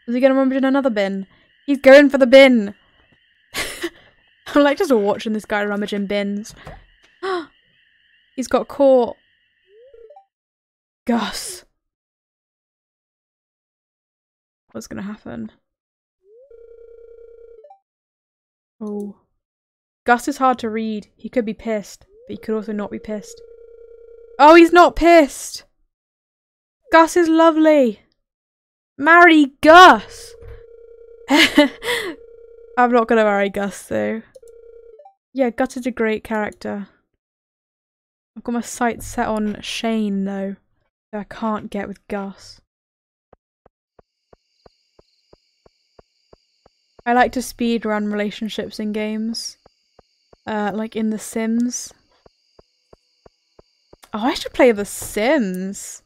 Is he gonna rummage in another bin? He's going for the bin! I'm like just watching this guy rummage in bins. He's got caught. Gus. What's gonna happen? Oh. Gus is hard to read. He could be pissed, but he could also not be pissed. Oh, he's not pissed! Gus is lovely. Marry Gus! I'm not gonna marry Gus though. Yeah, Gus is a great character. I've got my sights set on Shane though, so I can't get with Gus. I like to speed around relationships in games, like in The Sims. Oh, I should play The Sims.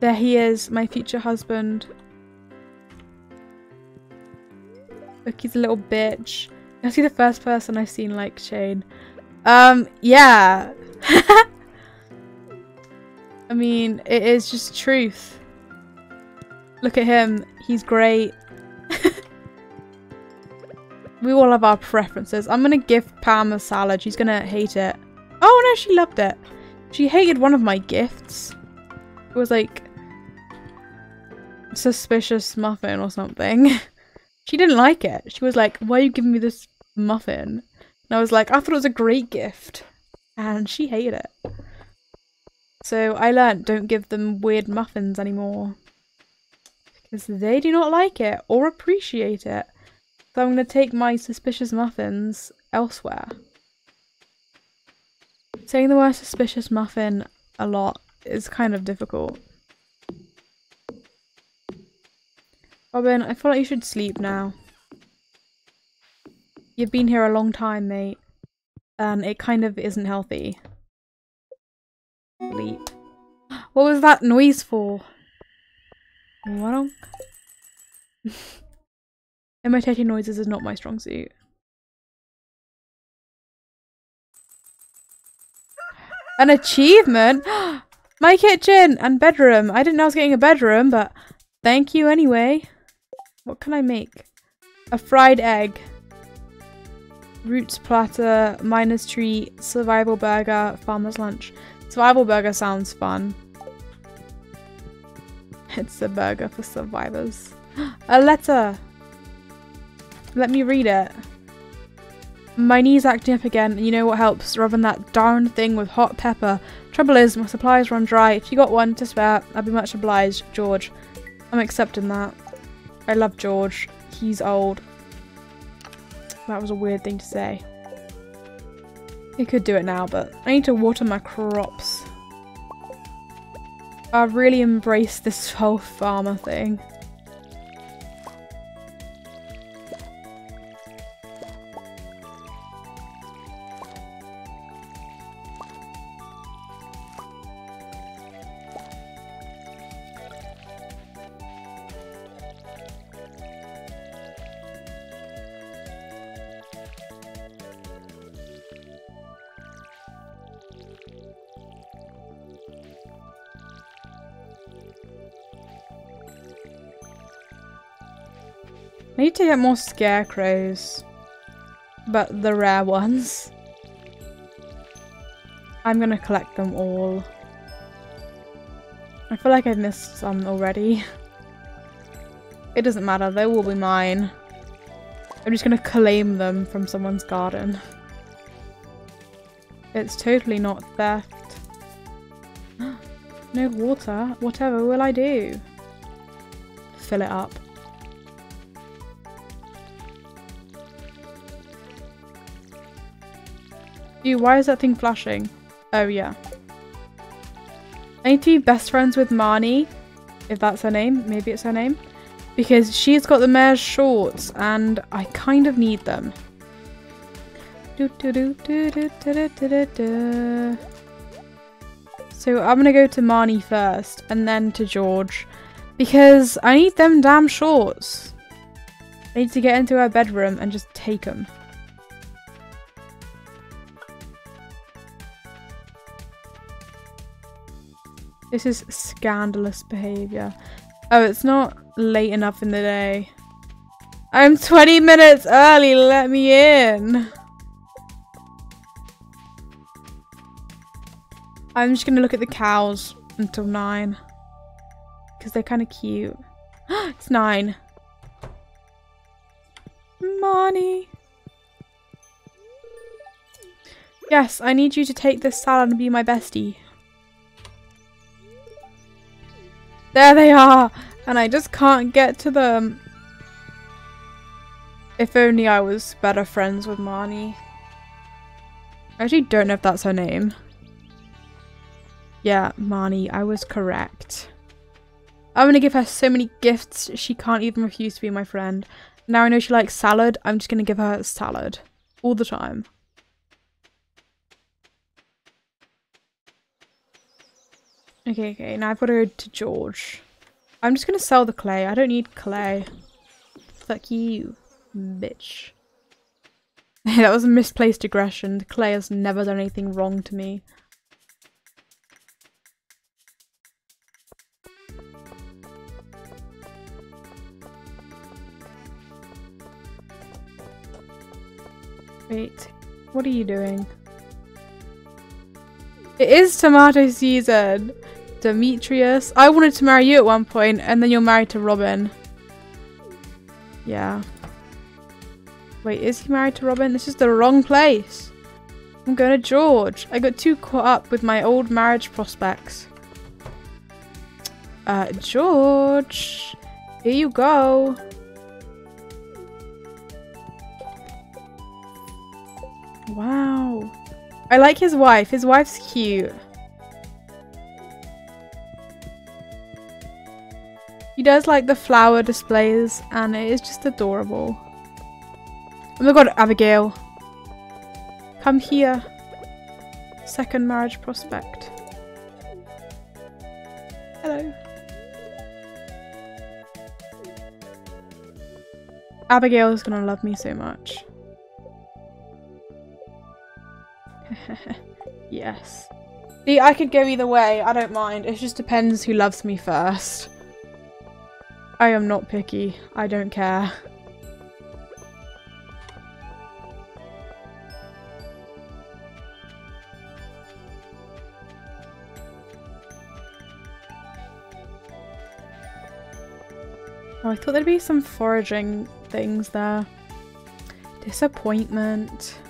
There he is, my future husband. Look, he's a little bitch. Is he the first person I've seen like Shane? Yeah. I mean, it is just truth. Look at him. He's great. We all have our preferences. I'm gonna give Pam a salad. She's gonna hate it. Oh no, she loved it. She hated one of my gifts. It was like... suspicious muffin or something. She didn't like it. She was like, why are you giving me this muffin? And I was like, I thought it was a great gift. And she hated it. So I learned, don't give them weird muffins anymore. Because they do not like it or appreciate it. So I'm going to take my suspicious muffins elsewhere. Saying the word suspicious muffin a lot is kind of difficult. Robin, I feel like you should sleep now. You've been here a long time, mate. And it kind of isn't healthy. Sleep. What was that noise for? What? Imitating noises is not my strong suit. An achievement? My kitchen and bedroom. I didn't know I was getting a bedroom, but thank you anyway. What can I make? A fried egg. Roots platter, miner's treat, survival burger, farmer's lunch. Survival burger sounds fun. It's a burger for survivors. A letter. Let me read it. My knee's acting up again, and you know what helps? Rubbing that darn thing with hot pepper. Trouble is, my supplies run dry. If you got one to spare, I'd be much obliged, George. I'm accepting that. I love George. He's old. That was a weird thing to say. You could do it now, but I need to water my crops. I've really embraced this whole farmer thing. I need to get more scarecrows, but the rare ones. I'm gonna collect them all. I feel like I've missed some already. It doesn't matter, they will be mine. I'm just gonna claim them from someone's garden. It's totally not theft. No water. Whatever will I do? Fill it up. Ew, why is that thing flashing? Oh yeah. I need to be best friends with Marnie, if that's her name, maybe it's her name, because she's got the mayor's shorts and I kind of need them. So I'm gonna go to Marnie first and then to George because I need them damn shorts. I need to get into her bedroom and just take them. This is scandalous behaviour. Oh, it's not late enough in the day. I'm 20 minutes early, let me in. I'm just gonna look at the cows until 9. Because they're kind of cute. It's 9. Marnie. Yes, I need you to take this salad and be my bestie. There they are, and I just can't get to them. If only I was better friends with Marnie. I actually don't know if that's her name. Yeah, Marnie, I was correct. I'm gonna give her so many gifts, she can't even refuse to be my friend. Now I know she likes salad, I'm just gonna give her salad. All the time. Okay, okay, now I've got to go to George. I'm just going to sell the clay. I don't need clay. Fuck you, bitch. That was a misplaced aggression. The clay has never done anything wrong to me. Wait, what are you doing? It is tomato season! Demetrius. I wanted to marry you at one point, and then you're married to Robin. Yeah. Wait, is he married to Robin? This is the wrong place. I'm going to George. I got too caught up with my old marriage prospects. George. Here you go. Wow. I like his wife. His wife's cute. He does like the flower displays and it is just adorable. Oh my god, Abigail. Come here. Second marriage prospect. Hello. Abigail is gonna love me so much. Yes. See, I could go either way. I don't mind. It just depends who loves me first. I am not picky. I don't care. Oh, I thought there'd be some foraging things there. Disappointment.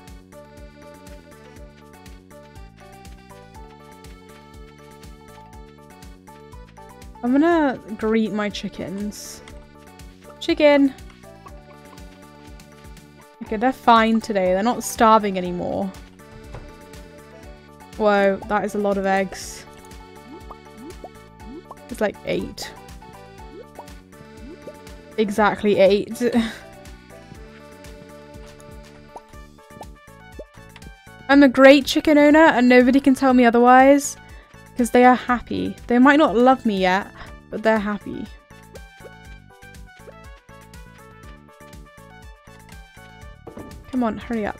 I'm gonna greet my chickens. Chicken! Okay, they're fine today. They're not starving anymore. Whoa, that is a lot of eggs. It's like 8. Exactly 8. I'm a great chicken owner and nobody can tell me otherwise. Because they are happy. They might not love me yet, but they're happy. Come on, hurry up.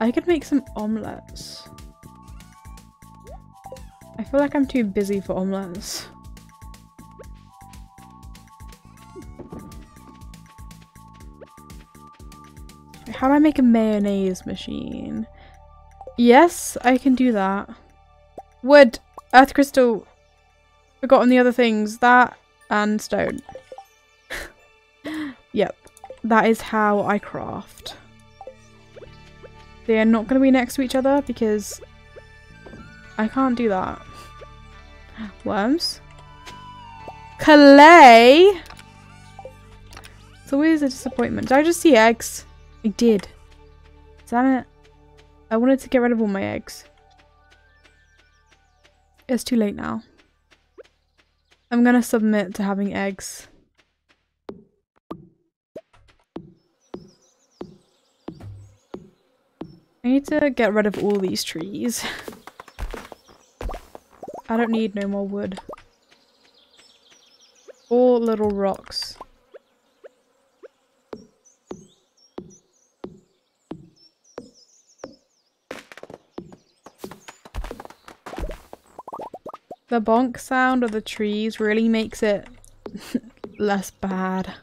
I could make some omelettes. I feel like I'm too busy for omelettes. How do I make a mayonnaise machine? Yes, I can do that. Wood, earth crystal, forgotten the other things, that and stone. Yep, that is how I craft. They are not going to be next to each other because I can't do that. Worms. Clay! It's always a disappointment. Did I just see eggs? I did. Damn it. I wanted to get rid of all my eggs. It's too late now. I'm gonna submit to having eggs. I need to get rid of all these trees. I don't need no more wood. Or little rocks. The bonk sound of the trees really makes it less bad.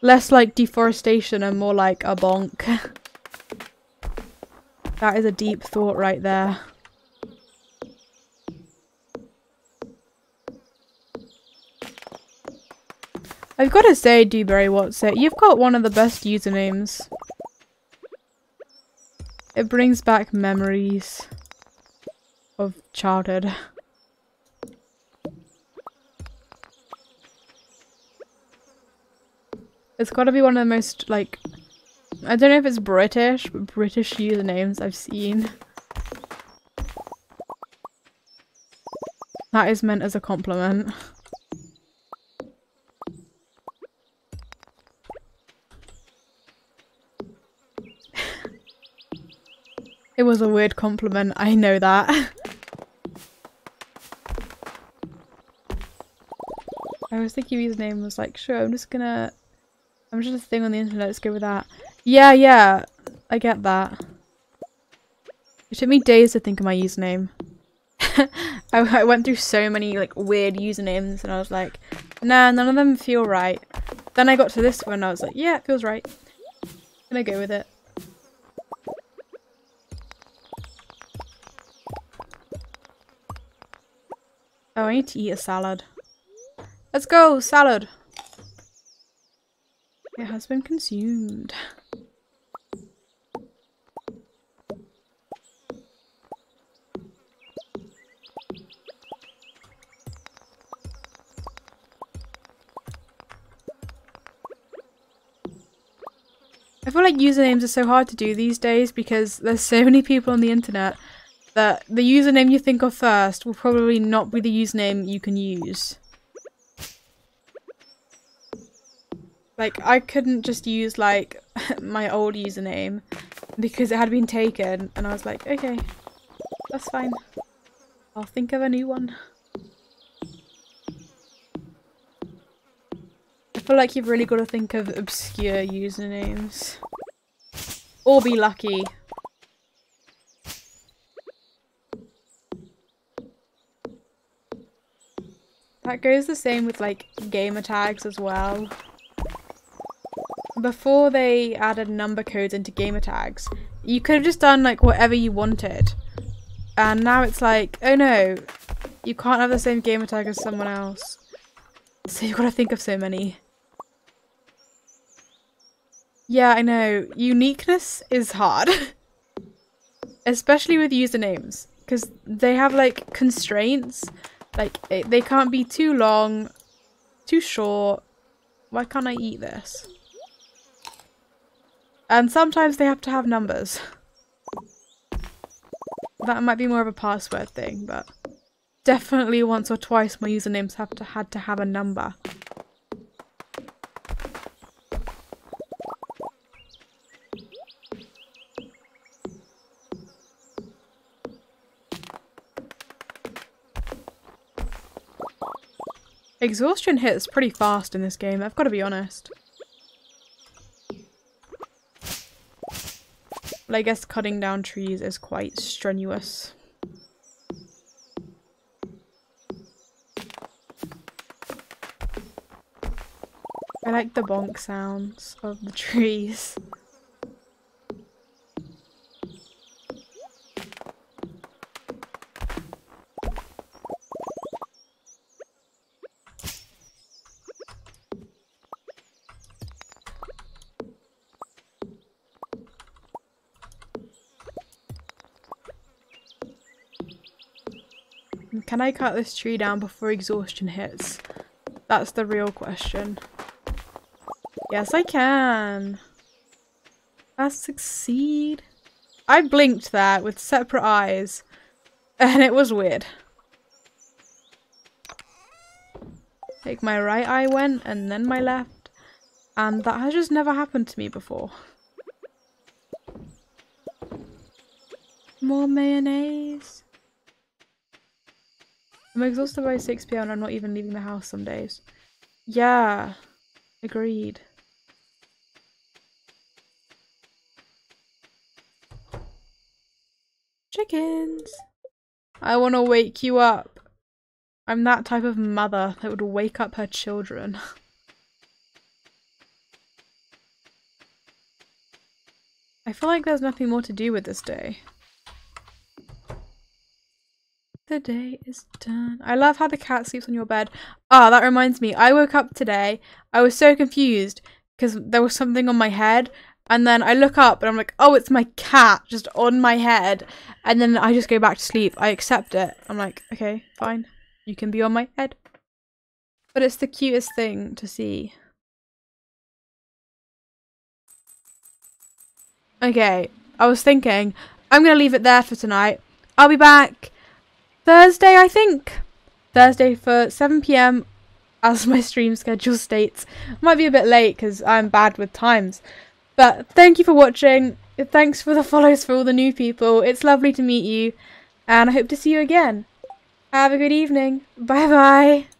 Less like deforestation and more like a bonk. That is a deep thought right there. I've got to say, Dewberry Watson, you've got one of the best usernames. It brings back memories of childhood. It's got to be one of the most, like, I don't know if it's British, but British usernames I've seen. That is meant as a compliment. It was a weird compliment, I know that. I was thinking his name was like, sure, I'm just a thing on the internet, let's go with that. Yeah, yeah, I get that. It took me days to think of my username. I went through so many like weird usernames and I was like, nah, none of them feel right. Then I got to this one and I was like, yeah, it feels right. And I go with it. Oh, I need to eat a salad. Let's go, salad! It has been consumed. I feel like usernames are so hard to do these days because there's so many people on the internet that the username you think of first will probably not be the username you can use. Like, I couldn't just use, like, my old username because it had been taken, and I was like, okay, that's fine. I'll think of a new one. I feel like you've really got to think of obscure usernames. Or be lucky. That goes the same with, like, gamer tags as well. Before they added number codes into gamer tags, you could have just done like whatever you wanted, and now it's like, oh no, you can't have the same gamer tag as someone else, so you've got to think of so many. Yeah, I know, uniqueness is hard. Especially with usernames, because they have like constraints, like they can't be too long, too short. Why can't I eat this? And sometimes they have to have numbers. That might be more of a password thing, but definitely once or twice my usernames have to have a number. Exhaustion hits pretty fast in this game, I've got to be honest. But I guess cutting down trees is quite strenuous. I like the bonk sounds of the trees. Can I cut this tree down before exhaustion hits? That's the real question. Yes, I can. I succeed. I blinked there with separate eyes, and it was weird. Like my right eye went, and then my left, and that has just never happened to me before. More mayonnaise. I'm exhausted by 6 PM and I'm not even leaving the house some days. Yeah, agreed. Chickens. I want to wake you up. I'm that type of mother that would wake up her children. I feel like there's nothing more to do with this day. The day is done. I love how the cat sleeps on your bed. Ah, that reminds me. I woke up today. I was so confused because there was something on my head. And then I look up and I'm like, oh, it's my cat just on my head. And then I just go back to sleep. I accept it. I'm like, okay, fine. You can be on my head. But it's the cutest thing to see. Okay, I was thinking, I'm going to leave it there for tonight. I'll be back Thursday, I think. Thursday for 7 PM, as my stream schedule states. Might be a bit late because I'm bad with times. But thank you for watching. Thanks for the follows for all the new people. It's lovely to meet you. And I hope to see you again. Have a good evening. Bye bye.